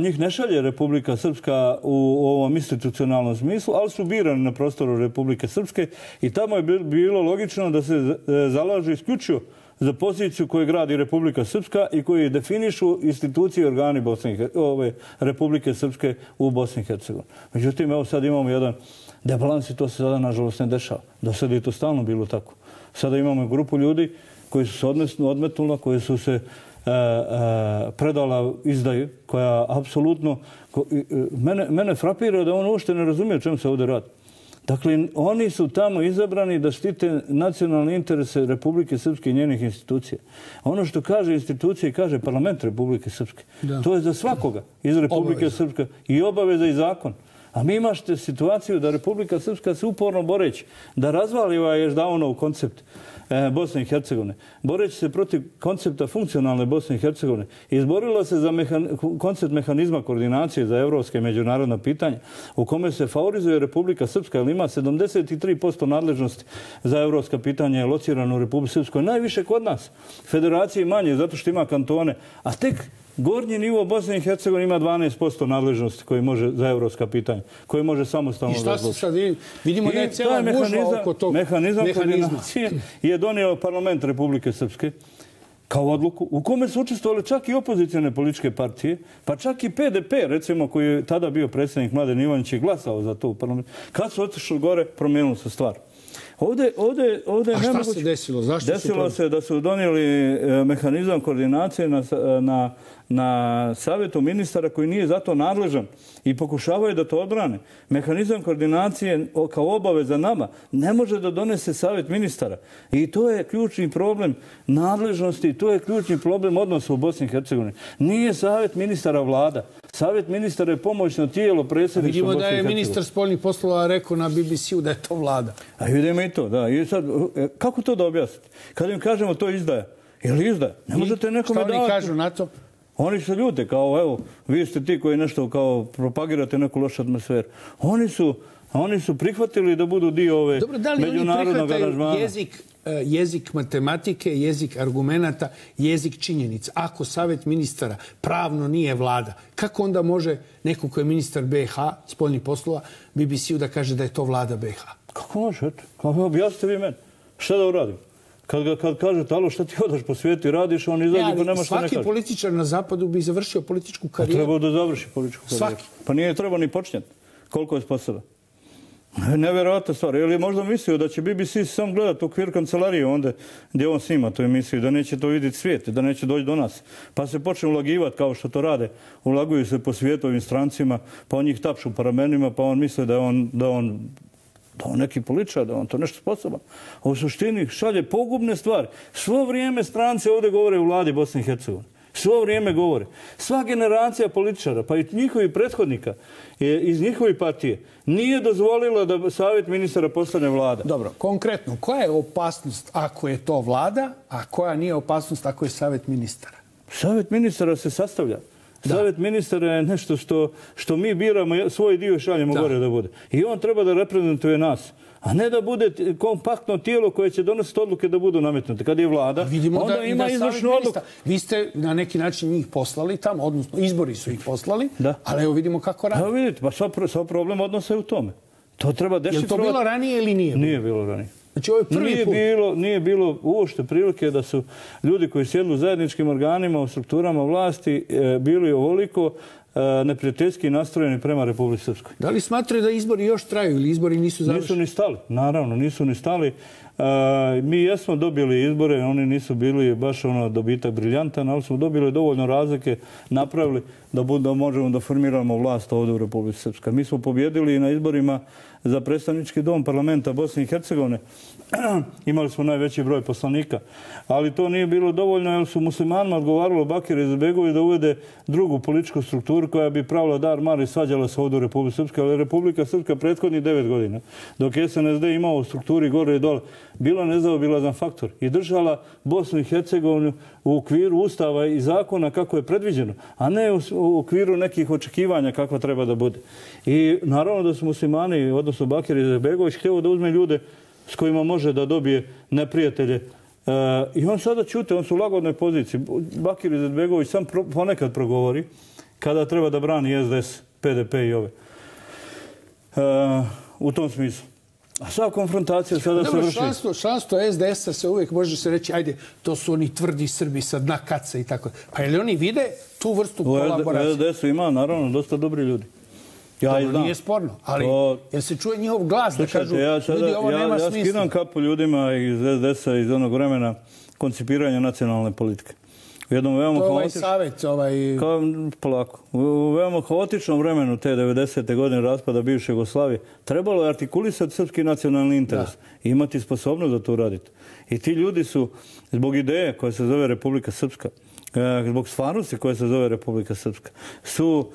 Njih ne šalje Republika Srpska u ovom institucionalnom smislu, ali su birani na prostoru Republike Srpske i tamo je bilo logično da se zalažu isključivo za poziciju koju gradi Republika Srpska i koju definišu institucije i organi Republike Srpske u Bosni i Hercegovini. Međutim, evo sad imamo jedan debalans i to se sada nažalost ne dešava. Do sada je to stalno bilo tako. Sada imamo grupu ljudi koji su se odmetnula, koji su se predala izdaju, koja apsolutno... Mene frapira da on uopšte ne razumije o čemu se ovdje radi. Dakle, oni su tamo izabrani da štite nacionalne interese Republike Srpske i njenih institucija. Ono što kaže institucije, kaže parlament Republike Srpske. To je za svakoga iz Republike Srpske i obaveza i zakon. A mi imate situaciju da Republika Srpska se uporno boreći, da razvaliva je Ždaunov koncept Bosne i Hercegovine, boreći se protiv koncepta funkcionalne Bosne i Hercegovine, izborila se za koncept mehanizma koordinacije za evropske i međunarodna pitanja u kome se favorizuje Republika Srpska, jer ima sedamdeset tri posto nadležnosti za evropska pitanja je locirano u Republike Srpskoj. Najviše kod nas. Federacije manje, zato što ima kantone, a tek gornji nivo Bosne i Hercegovine ima dvanaest posto nadležnosti koje može za evropska pitanja, koje može samostalno da odluči. I šta se sad vidimo da je cijela gužva oko tog mehanizma je donio parlament Republike Srpske kao odluku u kome su učestvovali čak i opozicijne političke partije, pa čak i P D P, recimo, koji je tada bio predsjednik Mladen Ivanić i glasao za to u parlamentu. Kad su otišli gore, promijenili su stvar. Ovdje je nemoguće. A šta se desilo? Desilo se da su donijeli mehanizam koordinacije na na savjetu ministara koji nije zato nadležan i pokušavaju da to odbrane. Mehanizam koordinacije kao obaveza nama ne može da donese savjet ministara. I to je ključni problem nadležnosti, to je ključni problem odnosa u Bosni i Hercegovini. Nije savjet ministara vlada. Savjet ministara je pomoćno tijelo predsjedništva Bosne i Hercegovine. Vidimo da je ministar spoljnih poslova rekao na B B C-u da je to vlada. A vidimo i to, da. I sad, kako to da objasnite? Kad im kažemo to izdaja, je li izdaja? Ne možete nekome davati. Šta oni kažu na to? Oni su ljute, kao evo, vi ste ti koji nešto kao propagirate neku lošu atmosferu. Oni su, oni su prihvatili da budu dio ove međunarodnog aranžmana. Dobro, da li oni prihvataju jezik matematike, jezik argumenata, jezik činjenica? Ako savjet ministara pravno nije vlada, kako onda može neko ko je ministar B i H, spoljnih poslova, B B C-u da kaže da je to vlada B i H? Kako može? Objasnite vi meni. Šta da uradim? Kad kažete, alo, šta ti odaš po svijetu i radiš, on izađe ko nema što ne kaže. Svaki političar na zapadu bi završio političku karijeru. Trebao da završi političku karijeru. Svaki. Pa nije trebao ni počinjati. Koliko je sposoban. Nevjerojatna stvar. Ili je možda mislio da će B B C sam gledati u okvir kancelarije onda gdje on snima tu emisiju, da neće to vidjeti svijet, da neće doći do nas. Pa se počne ulagivati kao što to rade. Ulaguju se po svijetovim strancima, pa on ih tapšu paramenima, pa on misle da on... da on neki političar, da on to nešto sposoban. A u suštini šalje pogubne stvari. Svo vrijeme strance ovdje govore u vladi Bosne i Hercegovine. Svo vrijeme govore. Sva generacija političara, pa i njihovi prethodnika iz njihove partije, nije dozvolila da savjet ministara postane vlada. Dobro, konkretno, koja je opasnost ako je to vlada, a koja nije opasnost ako je savjet ministara? Savjet ministara se sastavlja. Savjet ministara je nešto što mi biramo, svoj dio šaljemo gore da bude. I on treba da reprezentuje nas, a ne da bude kompaktno tijelo koje će donositi odluke da budu nametnute. Kad je vlada, onda ima izvršnu odluku. Vi ste na neki način njih poslali tamo, odnosno izbori su ih poslali, ali evo vidimo kako radi. Evo vidite, pa sva problem odnosa je u tome. To treba dešifrovati. Je li to bilo ranije ili nije? Nije bilo ranije. Znači, ovo je prvi put. Nije bilo uopšte prilike da su ljudi koji sjedli u zajedničkim organima, u strukturama vlasti, bili ovoliko neprijateljski nastrojeni prema Republike Srpskoj. Da li smatraju da izbori još traju ili izbori nisu završeni? Nisu ni stali, naravno, nisu ni stali. Mi jesmo dobili izbore, oni nisu bili baš ono dobitak briljantan, ali smo dobili dovoljno razlike, napravili da možemo da formiramo vlast ovdje u Republike Srpskoj. Mi smo pobjedili i na izborima za predstavnički dom parlamenta Bosne i Hercegovine. Imali smo najveći broj poslanika, ali to nije bilo dovoljno jer su muslimanima odgovaralo Bakir Izetbegović da uvede drugu političku strukturu koja bi pravila dar mar i svađala se ovdje u Republike Srpske, ali Republika Srpska prethodnih devet godina, dok je S N S D imao u strukturi gore i dole bila nezaobilazan faktor i držala Bosnu i Hercegovinu u okviru ustava i zakona kako je predviđeno, a ne u okviru nekih očekivanja kako treba da bude. I naravno da su muslimani, odnosno Bakir Izetbegović, htio da uzme ljude s kojima može da dobije neprijatelje. I on sada ćute, on su u lagodnoj poziciji. Bakir Izetbegović sam ponekad progovori kada treba da brani S D S, P D P i ove. U tom smislu. A sva konfrontacija sada se vrši. Članstvo S D S-a se uvijek može se reći, ajde, to su oni tvrdi Srbi sa dna kaca i tako. Pa je li oni vide tu vrstu kolaboracije? U S D S-u ima, naravno, dosta dobri ljudi. Dobro, nije sporno, ali jer se čuje njihov glas da kažu, ljudi, ovo nema smisla. Ja skidam kapu ljudima iz S D S-a iz onog vremena koncipiranja nacionalne politike. U jednom veoma haotičnom... To je ovaj savjet, ovaj... Polako. U veoma haotičnom vremenu te devedesete godine raspada bivše Jugoslavije trebalo je artikulisati srpski nacionalni interes i imati sposobnost da to uradite. I ti ljudi su, zbog ideje koja se zove Republika Srpska, zbog stvarnosti koja se zove Republika Srpska, su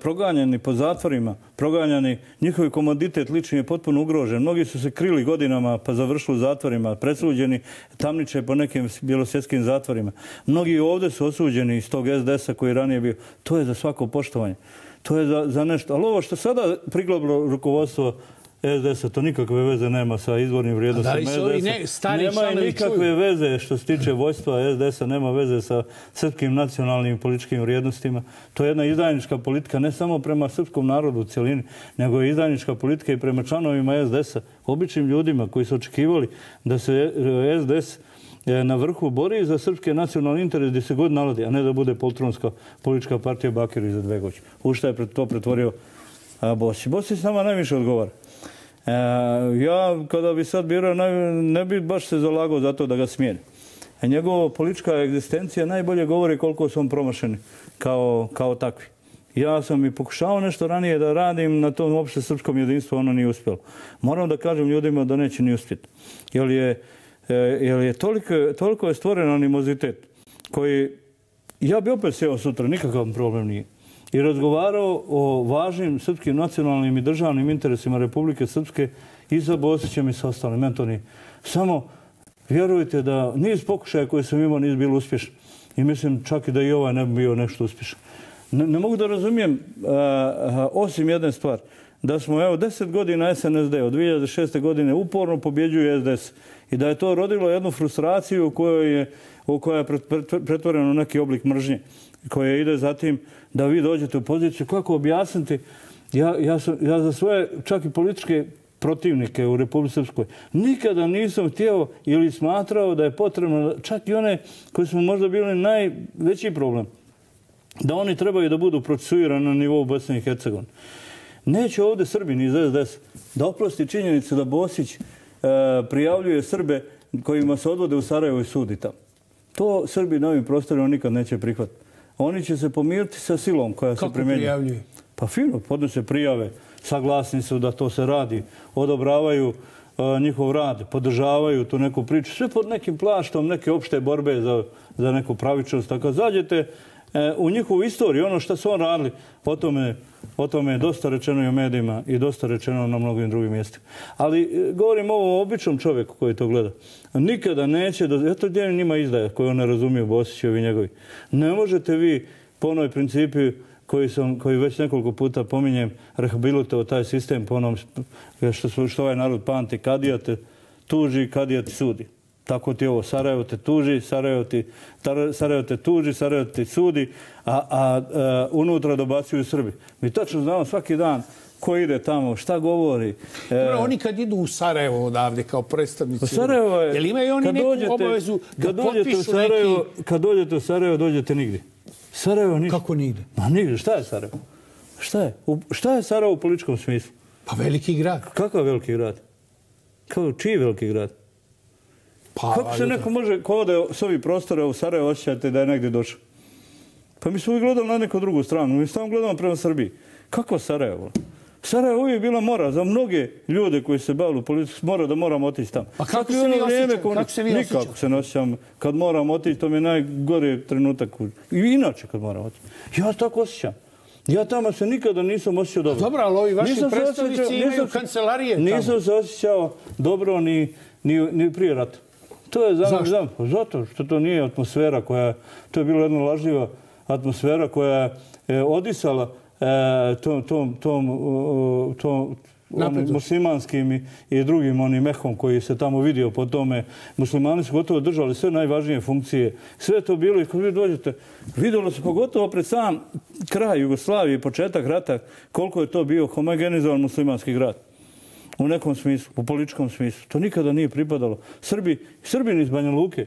proganjani po zatvorima, proganjani, njihov komoditet lični je potpuno ugrožen. Mnogi su se krili godinama pa završili u zatvorima, presuđeni tamniče po nekim bjelosvjetskim zatvorima. Mnogi ovdje su osuđeni iz tog S D S-a koji je ranije bio. To je za svako poštovanje. To je za nešto. Ali ovo što sada priglobilo rukovodstvo S D S-a, to nikakve veze nema sa izvornim vrijednostima S D S-a. Nema nikakve veze što se tiče vojstva S D S-a, nema veze sa srpskim nacionalnim i političkim vrijednostima. To je jedna izdajnička politika ne samo prema srpskom narodu u cijelini, nego je izdajnička politika i prema članovima S D S-a, običnim ljudima koji su očekivali da se S D S na vrhu bori za srpske nacionalni interes gdje se god naladi, a ne da bude poltronska politička partija Bakira Izetbegovića. U šta je to pretvorio Bosni? Bosni s nama najviše odgovara. Ja, kada bi sad birao, ne bi baš se zalagao za to da ga smijeni. Njegova politička egzistencija najbolje govori koliko su on promašeni kao takvi. Ja sam i pokušao nešto ranije da radim na tom opšte srpskom jedinstvu, ono nije uspjelo. Moram da kažem ljudima da neće ni uspjeti. Jer je toliko stvoren animozitet koji... Ja bi opet sjeo sutra, nikakav problem nije. I razgovarao o važnim srpskim nacionalnim i državnim interesima Republike Srpske i sa Bosićem i sa ostalim. Meni to nije. Samo vjerujte da niz pokušaja koje sam imao nije bilo uspješno. I mislim čak i da i ovaj ne bi bio nešto uspješan. Ne mogu da razumijem, osim jedne stvari, da smo evo deset godina S N S D, od dvije hiljade šeste. godine uporno pobjeđuju S D S i da je to rodilo jednu frustraciju u kojoj je pretvoreno neki oblik mržnje koja ide zatim da vi dođete u poziciju. Kako objasniti? Ja za svoje čak i političke protivnike u Republike Srpskoj nikada nisam htio ili smatrao da je potrebno, čak i one koji smo možda bili najveći problem, da oni trebaju da budu procesuirani na nivou Bosne i Hercegovine. Neće ovdje Srbi ni iz S D S da oprosti činjenicu da Bosić prijavljuje Srbe kojima se odvode u Sarajevo i sudi tamo. To Srbi na ovim prostorima nikad neće prihvatiti. Oni će se pomiriti sa silom koja se primjenjuje. Kako prijavljuju? Pa fino, podnose prijave, saglasni su da to se radi, odobravaju njihov rad, podržavaju tu neku priču, sve pod nekim plaštom, neke opšte borbe za neku pravičnost. Tako zađete u njihovu istoriju, ono što su on radili, o tome je dosta rečeno i u medijima i dosta rečeno na mnogim drugim mjestima. Ali govorim o običnom čovjeku koji to gleda. Nikada neće... Eto gdje njima izdaja koju on ne razumije, Bosićevi njegovi. Ne možete vi po onoj principi koji već nekoliko puta pominjem rehabilitovao taj sistem po onom što ovaj narod pamti. Kadija te tuži, kadija ti sudi. Tako ti je ovo, Sarajevo te tuži, Sarajevo te tuži, Sarajevo te sudi, a unutra dobacuju Srbi. Mi tačno znamo svaki dan ko ide tamo, šta govori. Oni kad idu u Sarajevo odavde kao predstavnici, je li imaju oni neku obavezu da potpišu neki... Kad dođete u Sarajevo, dođete nigdje. Sarajevo nigdje. Kako nigdje? Ma nigdje, šta je Sarajevo? Šta je? Šta je Sarajevo u političkom smislu? Pa veliki grad. Kakav veliki grad? Čiji veliki grad? Kako se neko može, ko ode s ovih prostora u Sarajevo, osjećate da je negdje došao? Pa mi smo uvijek gledali na neku drugu stranu. Mi stavamo gledamo prema Srbiji. Kako Sarajevo? Sarajevo uvijek bila mora. Za mnoge ljude koji se bavili u politici mora da moramo otići tamo. Pa kako se vi osjećamo? Nikako se ne osjećam. Kad moram otići, to mi je najgori trenutak. I inače kad moram otići. Ja tako osjećam. Ja tamo se nikada nisam osjećao dobro. Dobro, ali ovi vaši predstavnici imaju kancelarije tamo. Nisam se osjećao dobro ni... ni prije rata. Zašto? Zato što to nije atmosfera koja... To je bila jedna lažljiva atmosfera koja je odisala tom muslimanskim i drugim onim mehom koji se tamo vidio po tome. Muslimani su gotovo držali sve najvažnije funkcije. Sve to bilo i kada vi dođete, vidjelo se pogotovo pred sam kraj Jugoslavije, početak rata, koliko je to bio homogenizovan muslimanski grad. U nekom smislu, u političkom smislu. To nikada nije pripadalo. Srbin iz Banja Luke.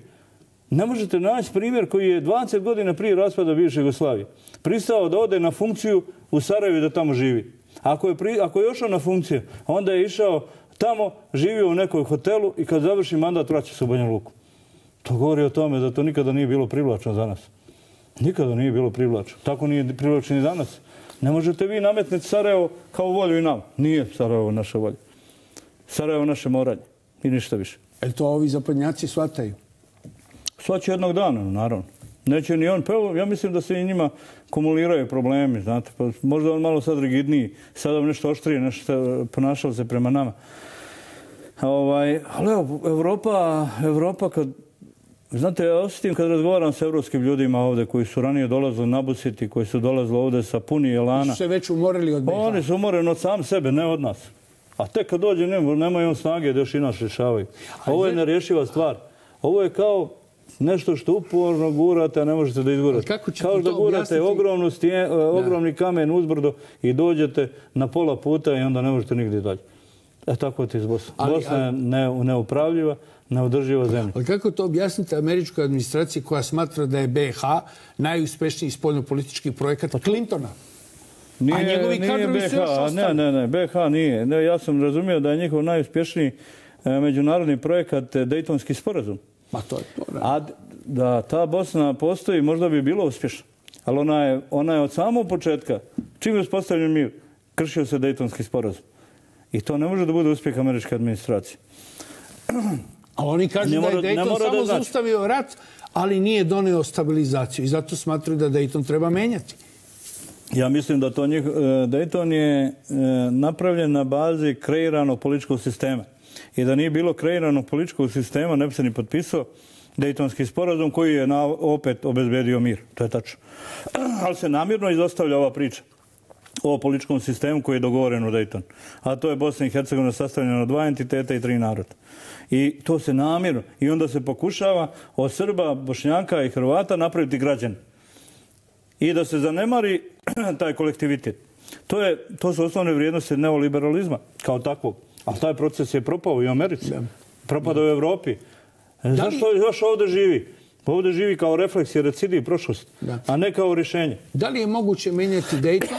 Ne možete naći primjer koji je dvadeset godina prije raspada bivše Jugoslavije pristao da ode na funkciju u Sarajevu i da tamo živi. Ako je išao na funkciju, onda je išao tamo, živio u nekoj hotelu i kad završi mandat vraća se u Banja Luku. To govori o tome da to nikada nije bilo privlačno za nas. Nikada nije bilo privlačno. Tako nije privlačno i danas. Ne možete vi nametniti Sarajevo kao volju i nam. Nije Sarajevo naša volja. Sarajevo naše moranje i ništa više. E to ovi zapadnjaci shvataju? Shvaćaju jednog dana, naravno. Neće ni on, pa ja mislim da se i njima kumuliraju problemi, znate. Možda on malo sad rigidniji, sad on nešto oštrije, nešto ponašao se prema nama. Ali Evropa, kad... Znate, ja osjetim kad razgovaram s evropskim ljudima ovdje koji su ranije dolazili nabusiti, koji su dolazili ovdje sa puni elana. Oni su se već umorili od B I H. Oni su umoreni od sam sebe, ne od nas. A tek kad dođe, nemaju on snage da još i nas rješavaju. Ovo je nerješiva stvar. Ovo je kao nešto što uporno gurate, a ne možete da izgurate. Kao da gurate ogromni kamen uzbrdo i dođete na pola puta i onda ne možete nigdje dalje. E tako ti iz Bosne. Bosna je neupravljiva, neodrživa zemlja. Ali kako to objasniti američkoj administraciji koja smatra da je B I H najuspešniji spoljnopolitički projekat Clintona? A njegovi kadrovi su još ostali? Ne, ne, ne, B I H nije. Ja sam razumio da je njihov najuspješniji međunarodni projekat Dejtonski sporazum. Ma to je to, ne? A da ta Bosna postoji, možda bi bilo uspješna. Ali ona je od samog početka, čim je uspostavljen mir, kršio se Dejtonski sporazum. I to ne može da bude uspjeh američke administracije. Ali oni kažu da je Dejton samo zaustavio rat, ali nije donio stabilizaciju. I zato smatruju da Dejton treba menjati. Ja mislim da Dejton je napravljen na bazi kreiranog političkog sistema. I da nije bilo kreiranog političkog sistema, ne bi se ni potpisao Dejtonski sporazum koji je opet obezbedio mir. To je tačno. Ali se namjerno izostavlja ova priča o političkom sistemu koji je dogovoren u Dejtonu. A to je Bosna i Hercegovina sastavljena od dva entiteta i tri naroda. I to se namjerno. I onda se pokušava od Srba, Bošnjaka i Hrvata napraviti građane. I da se zanemari taj kolektivitet. To su osnovne vrijednosti neoliberalizma kao takvog. Ali taj proces je propao i u Americi. Propadao u Evropi. Zašto još ovdje živi? Ovdje živi kao refleks i recidiv prošlosti, a ne kao rješenje. Da li je moguće menjati Dayton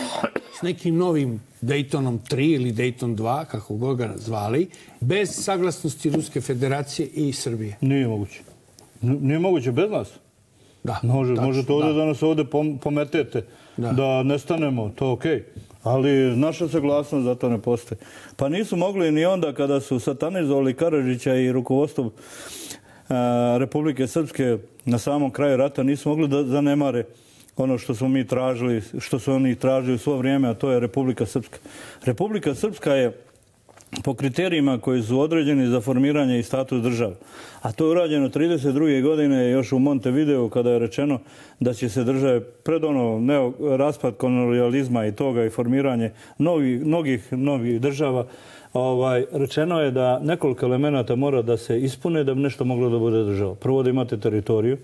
s nekim novim Daytonom tri ili Dayton dva, kako god ga zvali, bez saglasnosti Ruske federacije i Srbije? Nije moguće. Nije moguće bez nas. Možete ovdje da nas ovdje pometete, da nestanemo, to je okej. Ali naša saglasnost za to ne postoji. Pa nisu mogli ni onda kada su satanizovali Karadžića i rukovodstvo Republike Srpske na samom kraju rata, nisu mogli da zanemare ono što smo mi tražili, što su oni tražili u svo vrijeme, a to je Republika Srpska. Republika Srpska je po kriterijima koji su određeni za formiranje i status države. A to je urađeno trideset druge godine još u Montevideo kada je rečeno da će se države pred ono raspad kolonijalizma i toga i formiranje mnogih novih država. Rečeno je da nekoliko elemenata mora da se ispune da bi nešto moglo da bude država. Prvo da imate teritoriju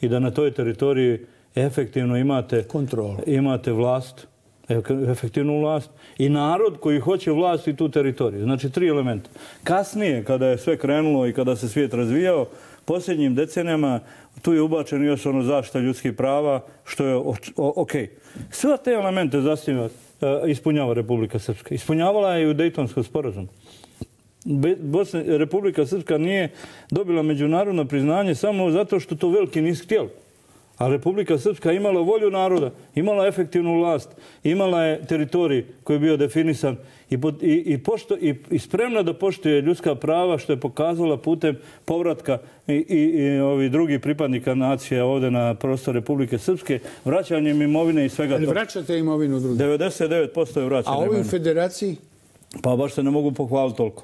i da na toj teritoriji efektivno imate vlast, efektivnu vlast i narod koji hoće vlast i tu teritoriju. Znači, tri elementa. Kasnije, kada je sve krenulo i kada se svijet razvijao, posljednjim decenijama tu je ubačeno još ono zaštita ljudskih prava, što je okej. Sve te elemente ispunjava Republika Srpska. Ispunjavala je i u Dejtonskom sporazumu. Republika Srpska nije dobila međunarodno priznanje samo zato što to veliki nisu htjeli. A Republika Srpska imala volju naroda, imala efektivnu vlast, imala je teritorij koji je bio definisan i spremna da poštuje ljudska prava što je pokazala putem povratka i ovih drugih pripadnika nacija ovdje na prostor Republike Srpske, vraćanjem imovine i svega toga. Vraćate imovinu drugim? devedeset devet posto je vraćanje imovine. A ovi u federaciji? Pa baš se ne mogu pohvaliti toliko.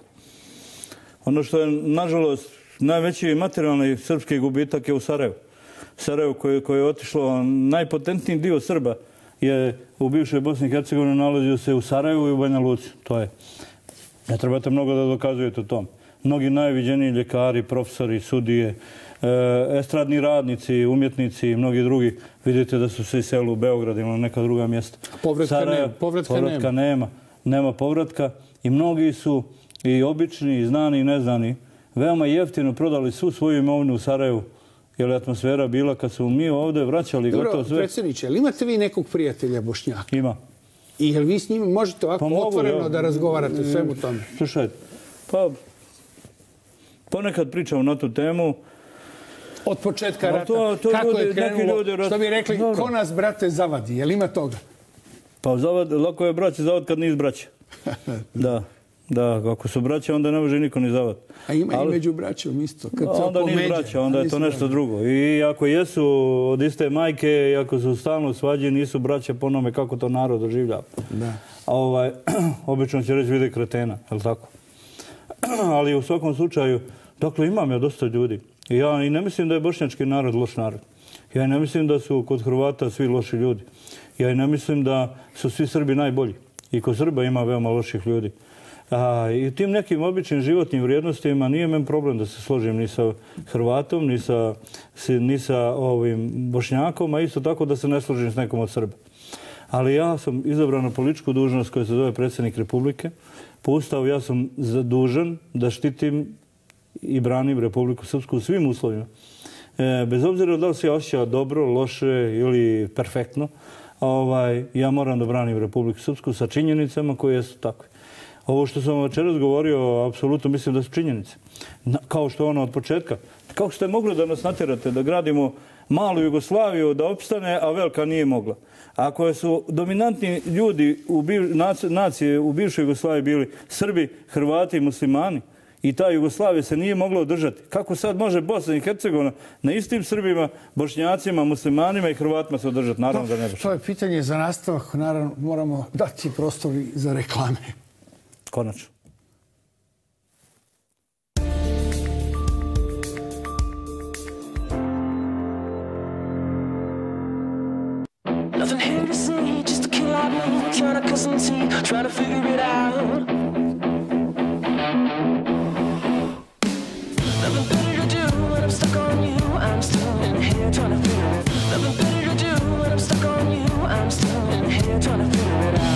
Ono što je, nažalost, najveći materijalni srpski gubitak je u Sarajevu. Sarajevo koje je otišlo, najpotentniji dio Srba je u bivšoj Bosni i Hercegovini nalazio se u Sarajevu i u Banja Luci. To je. Ne trebate mnogo da dokazujete o tom. Mnogi najviđeniji ljekari, profesori, sudije, estradni radnici, umjetnici i mnogi drugi, vidite da su se iselili u Beograd ili neka druga mjesta. Povratka nema. Nema povratka i mnogi su i obični, i znani, i neznani veoma jeftino prodali svu svoju imovinu u Sarajevu. Je li atmosfera bila kad su mi ovdje vraćali gotovo sve? Dobro, predsjedniče, ali imate vi nekog prijatelja Bošnjaka? Ima. I je li vi s njim možete ovako otvoreno da razgovarate svemu tome? Slušajte, pa ponekad pričam na tu temu. Od početka rata, kako je krenulo, što bi rekli, ko nas, brate, zavadi? Je li ima toga? Pa lako je braće zavadi kad nis braće. Da. Da, ako su braća, onda ne može niko ni zavati. A ima i među braćom isto. Onda nije braća, onda je to nešto drugo. I ako jesu od iste majke, i ako su stalno svađe, nisu braća po onome kako to narod doživljava. A obično će reći vide kretena, je li tako? Ali u svakom slučaju, dakle, imam ja dosta ljudi. Ja i ne mislim da je bošnjački narod loš narod. Ja i ne mislim da su kod Hrvata svi loši ljudi. Ja i ne mislim da su svi Srbi najbolji. I kod Srba ima veoma loših ljudi. I u tim nekim običnim životnim vrijednostima nije men problem da se složim ni sa Hrvatom, ni sa Bošnjakom, a isto tako da se ne složim s nekom od Srba. Ali ja sam izabran na političku dužnost koja se zove predsjednik Republike. Po Ustavu ja sam zadužen da štitim i branim Republiku Srpsku u svim uslovima. Bez obzira da li se osjeća dobro, loše ili perfektno, ja moram da branim Republiku Srpsku sa činjenicama koje jesu takve. Ovo što sam večeras govorio, apsolutno mislim da su činjenice. Kao što je ono od početka. Kako ste mogli da nas natjerate da gradimo malu Jugoslaviju, da opstane, a velika nije mogla? Ako su dominantni ljudi nacije u bivšoj Jugoslaviji bili Srbi, Hrvati i muslimani, i ta Jugoslavija se nije mogla održati. Kako sad može Bosna i Hercegovina na istim Srbima, Bošnjacima, muslimanima i Hrvatima se održati? Naravno da ne može. To je pitanje za nastavak. Naravno moramo dati prostor za reklame. Konačno. Nothing here to see, just a kid like me, kind of cousin T, trying to figure it out. Nothing better to do when I'm stuck on you, I'm still in here trying to figure it out. Nothing better to do when I'm stuck on you, I'm still in here trying to figure it out.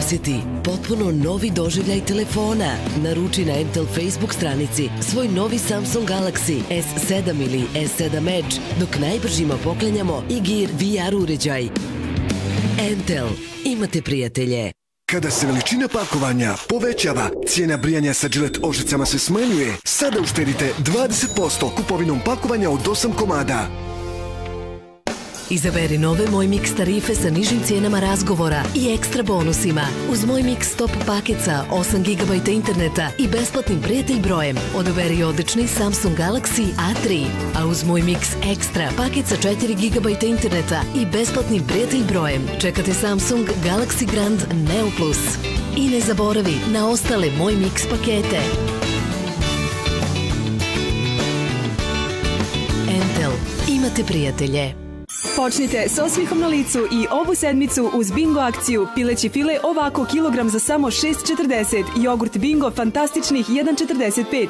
Osjeti potpuno novi doživljaj telefona. Naruči na M T L Facebook stranici svoj novi Samsung Galaxy S sedam ili S sedam Edge, dok najbržima poklanjamo i Gear V R uređaj. M T L. Imate prijatelje. Kada se veličina pakovanja povećava, cijena brijanja sa Gillette ošicama se smanjuje. Sada uštedite dvadeset posto kupovinom pakovanja od osam komada. Izaberi nove MojMix tarife sa nižim cijenama razgovora i ekstra bonusima. Uz MojMix Top paket sa osam gigabajta interneta i besplatnim prijatelj brojem odaberi odlični Samsung Galaxy A tri. A uz MojMix Extra paket sa četiri gigabajta interneta i besplatnim prijatelj brojem čekate Samsung Galaxy Grand Neo Plus. I ne zaboravi na ostale MojMix pakete. M T L. Imate prijatelje. Počnite s osmihom na licu i ovu sedmicu uz bingo akciju. Pileći file ovako kilogram za samo šest četrdeset. Jogurt bingo fantastičnih jedan četrdeset pet.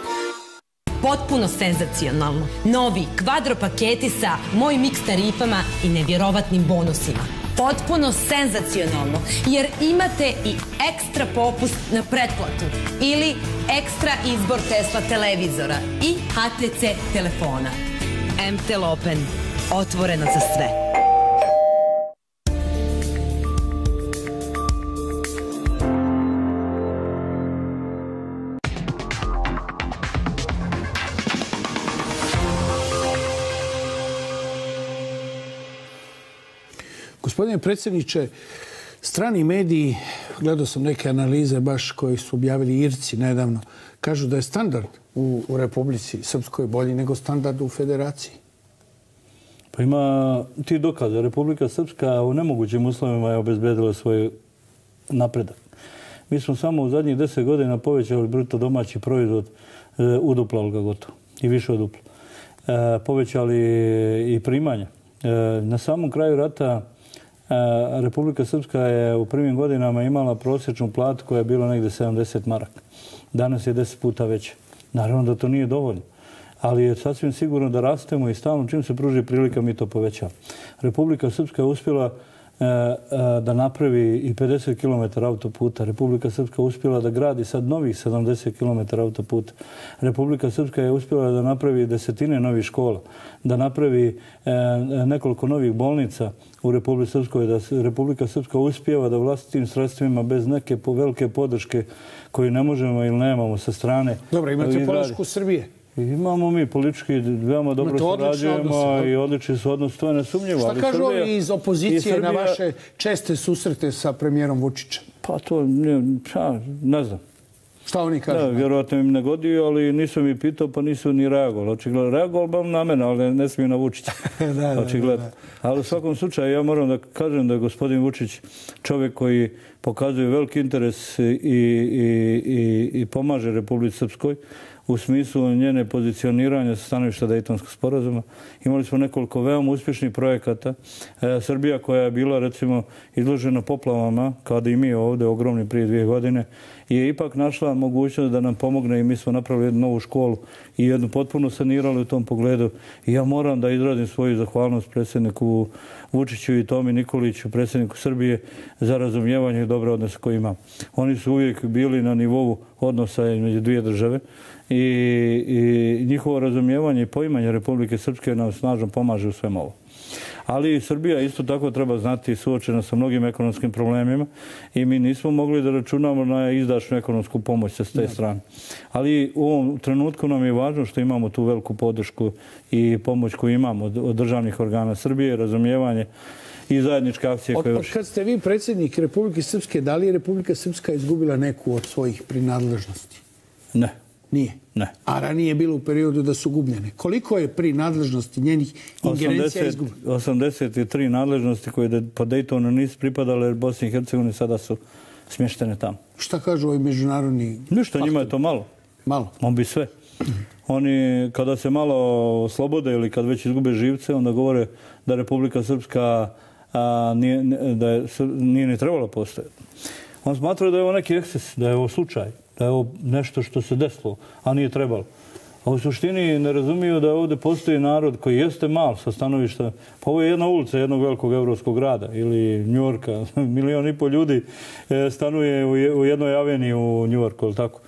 Potpuno senzacionalno. Novi kvadro paketi sa moj mix tarifama i nevjerovatnim bonusima. Potpuno senzacionalno jer imate i ekstra popust na pretplatu ili ekstra izbor Tesla televizora i H T C telefona. M T L Open. Otvoreno za sve. Gospodine predsjedniče, strani mediji, gledao sam neke analize baš koje su objavili Irci nedavno, kažu da je standard u Republici Srpskoj bolji nego standard u Federaciji. Pa ima ti dokaze. Republika Srpska u nemogućim uslovima je obezbedila svoj napredak. Mi smo samo u zadnjih deset godina povećali bruto domaći proizvod, uduplali ga gotovo i više od duplo. Povećali i primanja. Na samom kraju rata Republika Srpska je u prvim godinama imala prosječnu platu koja je bila negde sedamdeset maraka. Danas je deset puta veća. Naravno da to nije dovoljno, ali je sasvim sigurno da rastemo i stalno čim se pruži prilika mi to povećamo. Republika Srpska je uspjela da napravi i pedeset kilometara autoputa. Republika Srpska je uspjela da gradi sad novih sedamdeset kilometara autoputa. Republika Srpska je uspjela da napravi desetine novih škola, da napravi nekoliko novih bolnica u Republike Srpskoj, da Republika Srpska uspjeva da vlastitim sredstvima bez neke velike podrške koju ne možemo ili nemamo sa strane... Dobro, imate podršku Srbije? Imamo mi politički, veoma dobro surađujemo i odlični su odnos, to je nesumnjivo. Šta kažu ovi iz opozicije na vaše česte susrete sa premijerom Vučićem? Pa to ne znam. Šta oni kažu? Da, vjerovatno im ne godio, ali nisam ih pitao pa nisu ni reagovali. Očigledno, reagovali bom na mene, ali ne smijem na Vučića. Ali u svakom slučaju ja moram da kažem da je gospodin Vučić čovjek koji pokazuje veliki interes i pomaže Republici Srpskoj u smislu njene pozicioniranja sa stanovišta Dejtonskog sporazuma. Imali smo nekoliko veoma uspješnih projekata. Srbija koja je bila, recimo, izložena poplavama, kada i mi ovdje, ogromni prije dvije godine, je ipak našla mogućnost da nam pomogne i mi smo napravili jednu novu školu i jednu potpuno sanirali u tom pogledu. I ja moram da izrazim svoju zahvalnost predsjedniku Vučiću i Tomi Nikoliću, predsjedniku Srbije, za razumijevanje i dobre odnose koje imam. Oni su uvijek bili na nivou odnosa među dvije države i njihovo razumijevanje i poimanje Republike Srpske nam snažno pomaže u svem ovo. Ali i Srbija isto tako treba znati suočena sa mnogim ekonomskim problemima i mi nismo mogli da računamo na izdašnu ekonomsku pomoć sa te strane. Ali u ovom trenutku nam je važno što imamo tu veliku podršku i pomoć koju imamo od državnih organa Srbije, razumijevanje i zajedničke akcije koje vrši. Kad ste vi predsjednik Republike Srpske, da li je Republika Srpska izgubila neku od svojih prinadležnosti? Ne. Nije? Ne. A ranije je bilo u periodu da su gubljene. Koliko je pri nadležnosti njenih ingerencija izgubljene? osamdeset tri nadležnosti koje po Dejtonu nisu pripadale jer Bosni i Hercegovini sada su smještene tamo. Šta kažu ovi međunarodni... Ništa, njima je to malo. Malo? On bi sve. Oni kada se malo oslobode ili kad već izgube živce, onda govore da Republika Srpska nije ni trebala postojati. On smatra da je ovo neki eksces, da je ovo slučaj. Da je ovo nešto što se desilo, a nije trebalo. A u suštini ne razumiju da ovdje postoji narod koji jeste mal sa stanovišta. Pa ovo je jedna ulica jednog velikog evropskog grada ili Njujorka. Milion i pol ljudi stanuje u jednoj aveniji u Njujorku, ili tako.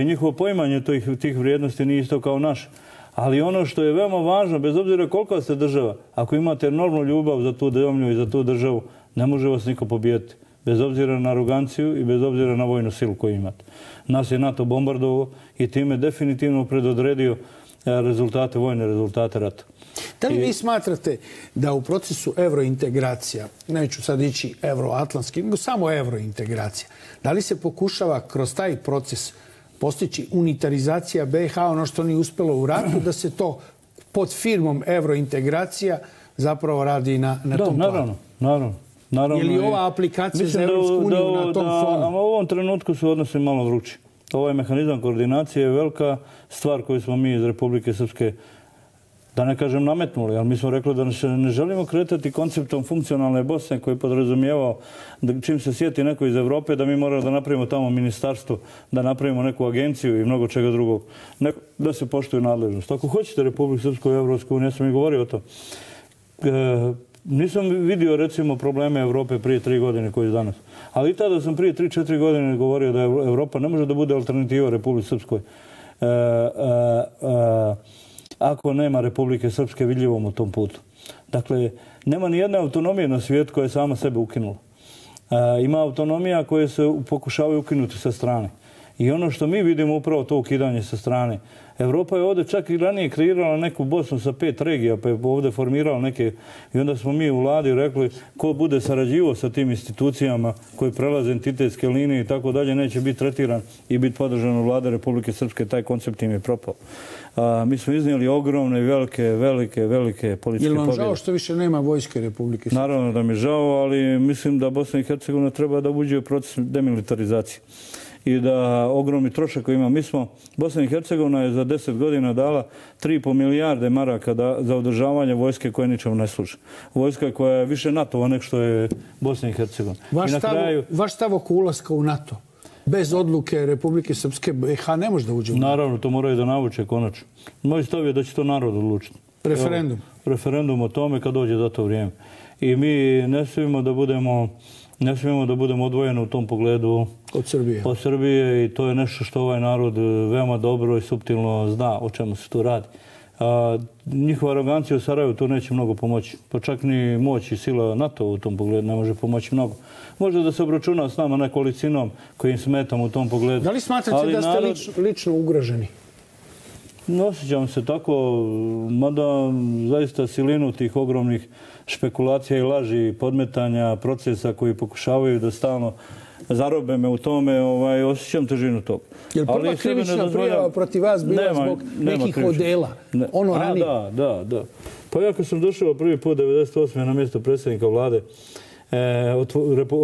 I njihovo poimanje tih vrijednosti nije isto kao naše. Ali ono što je veoma važno, bez obzira koliko ste država, ako imate enormnu ljubav za tu zemlju i za tu državu, ne može vas niko pobijeti. Bez obzira na aroganciju i bez obzira na vojnu silu koju imate. Nas je NATO bombardovao i time definitivno predodredio rezultate, vojne rezultate rata. Da li vi smatrate da u procesu evrointegracija, neću sad ići evroatlanski, nego samo evrointegracija, da li se pokušava kroz taj proces postići unitarizacija B i H, ono što nije uspjelo u ratu, da se to pod firmom evrointegracija zapravo radi na tom planu? Da, naravno, naravno. Je li ova aplikacija za Evropsku uniju na tom fonu? U ovom trenutku su odnose malo drugačiji. Ovaj mehanizam koordinacije je velika stvar koju smo mi iz Republike Srpske, da ne kažem nametnuli, ali mi smo rekli da ne želimo kretati konceptom funkcionalne Bosne koji je podrazumijevao čim se sjeti neko iz Evrope da mi moramo da napravimo tamo ministarstvo, da napravimo neku agenciju i mnogo čega drugog, da se poštuju nadležnost. Ako hoćete Republiku Srpsku i Evropsku uniju, ja sam i govorio o tom, nisam vidio, recimo, probleme Evrope prije tri godine koji je danas. Ali i tada sam prije tri, četiri godine govorio da Evropa ne može da bude alternativa Republike Srpskoj ako nema Republike Srpske vidljivom u tom putu. Dakle, nema ni jedne autonomije na svijet koja je sama sebe ukinula. Ima autonomija koje se pokušavaju ukinuti sa strane. I ono što mi vidimo upravo to ukidanje sa strane. Evropa je ovdje čak i ranije kreirala neku Bosnu sa pet regija, pa je ovdje formirala neke. I onda smo mi u vladi rekli ko bude sarađivo sa tim institucijama koji prelaze entitetske linije i tako dalje neće biti tretiran i biti podržan u vlade Republike Srpske. Taj koncept im je propao. A, mi smo iznijeli ogromne, velike, velike, velike političke pobjede. Je li vam žao što više nema vojske Republike Srpske? Naravno da mi je žao, ali mislim da Bosna i Hercegovina treba da uđe u proces demilitarizacije. I da ogromni trošak koji ima. Mi smo, Bosna i Hercegovina je za deset godina dala tri i po milijarde maraka za održavanje vojske koje ničemu ne služi. Vojska koja je više NATO-va nek što je Bosna i Hercegovina. Vaš stav oko ulaska u NATO? Bez odluke Republike Srpske B i H ne može da uđe u NATO? Naravno, to moraju da navuče konačno. Moj stav je da će to narod odlučiti. Referendum? Referendum o tome kad dođe za to vrijeme. I mi ne smijemo da budemo... Ne smijemo da budemo odvojeni u tom pogledu od Srbije i to je nešto što ovaj narod veoma dobro i suptilno zna o čemu se tu radi. Njihova arogancija u Sarajevu tu neće mnogo pomoći. Pa čak ni moć i sila NATO u tom pogledu ne može pomoći mnogo. Možda da se obračuna s nama nekolicinom kojim smetamo u tom pogledu. Da li smatrate da ste lično ugroženi? Ne osjećam se tako, mada zaista silinu tih ogromnih špekulacija i laži, podmetanja, procesa koji pokušavaju da stalno zarobe me u tome, osjećam težinu toga. Je li prva krivična prijava protiv vas bila zbog nekih odela? Ono ranije? Da, da, da. Pa ja kad sam došao prvi put devedeset osme na mjesto predsjednika vlade,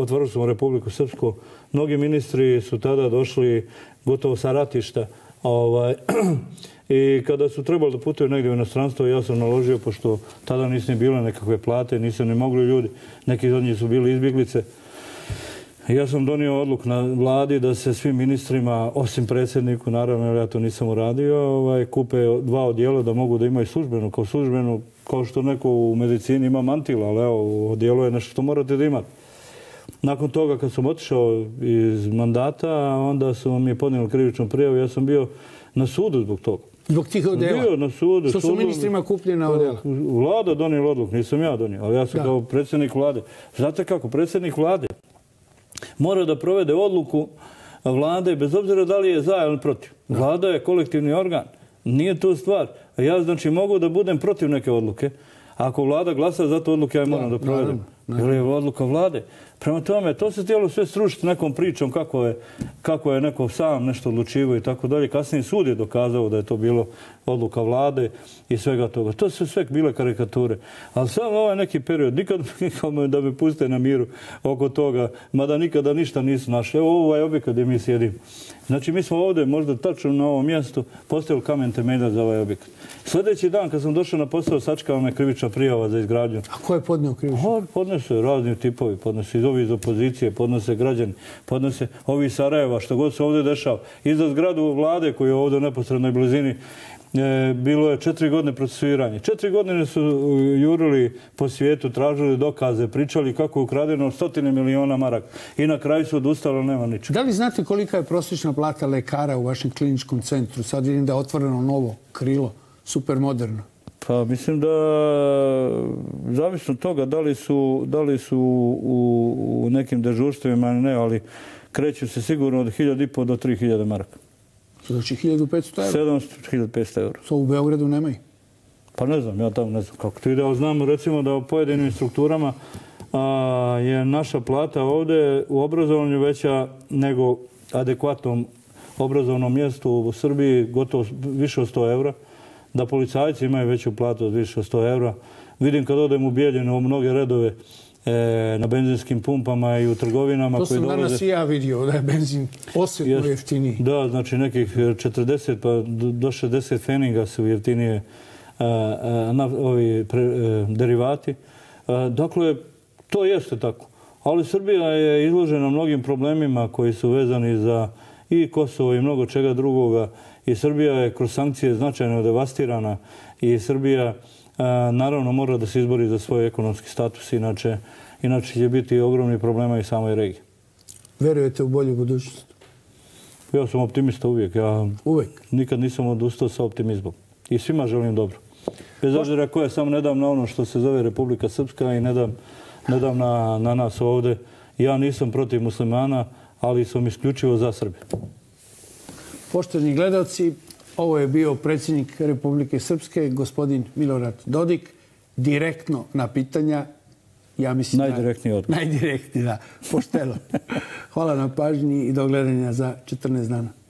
otvorili smo Republiku Srpsku. Mnogi ministri su tada došli gotovo sa ratišta. I kada su trebali da putuju negdje u inostranstvo, ja sam naložio, pošto tada nisu ni bile nekakve plate, nisu ni mogli ljudi, neki od njih su bili izbjeglice. Ja sam donio odluk na vladi da se svim ministrima, osim predsjedniku, naravno ja to nisam uradio, kupe dva odijela da mogu da imaju službenu, kao službenu, kao što neko u medicini ima mantila, ali evo, odijelo je nešto što morate da imate. Nakon toga, kad sam otišao iz mandata, onda su mi podnijeli krivičnu prijavu, ja sam bio na sudu zbog toga. Zbog tih odjela? Što su ministrima kupljena odjela? Vlada donijela odluk, nisam ja donio, ali ja sam kao predsjednik vlade. Znate kako, predsjednik vlade mora da provede odluku vlade, bez obzira da li je za ili protiv. Vlada je kolektivni organ, nije to stvar. Ja znači mogu da budem protiv neke odluke. Ako vlada glasa za to odluke, ja je moram da provedem. Jer je odluka vlade. Prema tome, to se htjelo sve srušiti nekom pričom kako je neko sam nešto odlučivo i tako dalje. Kasnije sud je dokazao da je to bilo odluka vlade i svega toga. To su sve bile karikature. Ali samo ovaj neki period, nikad da me puste na miru oko toga, mada nikada ništa nisu našli. Evo ovaj objekat gdje mi sjedimo. Znači, mi smo ovdje, možda tačno na ovom mjestu, postavili kamen temelja za ovaj objekat. Sljedeći dan, kad sam došao na posao, sačekala me krivična prijava za izgradnju. A ko je podnio krivičnu? Podnose razni tipovi, podnose ovi iz opozicije, podnose građani, podnose ovi iz Sarajeva, što god se ovdje dešava. Iza zgradu vlade koji je ovdje u neposrednoj blizini, bilo je četiri godine procesuiranje. Četiri godine su jurili po svijetu, tražili dokaze, pričali kako je ukradeno stotine miliona maraka i na kraju su odustali, nema ničega. Da li znate kolika je prosječna plata lekara u vašem kliničkom centru? Sad vidim da je otvoreno novo krilo, supermoderno. Pa mislim da, zavisno od toga da li su u nekim dežurstvima ili ne, ali kreću se sigurno od hiljadu i po do tri hiljade maraka. Znači hiljadu petsto eura? sedamsto do hiljadu petsto eura. To u Beogradu nemaju? Pa ne znam, ja tamo ne znam kako to ide. Znam recimo da u pojedinim strukturama je naša plata ovdje u obrazovanju veća nego adekvatnom obrazovnom mjestu u Srbiji, gotovo više od sto eura. Da policajci imaju veću platu od više od sto eura. Vidim kad odem u Bijeljinu u mnoge redove na benzinskim pumpama i u trgovinama. To sam danas i ja vidio da je benzin osjetno jeftiniji. Da, znači nekih četrdeset do šezdeset feninga su jeftinije derivati. Dakle, to jeste tako. Ali Srbija je izložena mnogim problemima koji su vezani za i Kosovo i mnogo čega drugoga. I Srbija je kroz sankcije značajno devastirana i Srbija naravno mora da se izbori za svoj ekonomski status, inače će biti ogromni problema i samoj regiji. Verujete u bolju budućnost? Ja sam optimista uvijek. Ja nikad nisam odustao sa optimizmom. I svima želim dobro. Bez obzira koja, samo ne dam na ono što se zove Republika Srpska i ne dam na nas ovdje. Ja nisam protiv muslimana, ali sam isključivo za Srbiju. Poštovani gledalci, ovo je bio predsjednik Republike Srpske, gospodin Milorad Dodik, direktno na pitanja. Ja mislim, najdirektniji odgovor. Najdirektniji, da. Pošteno. Hvala na pažnji i do gledanja za četrnaest dana.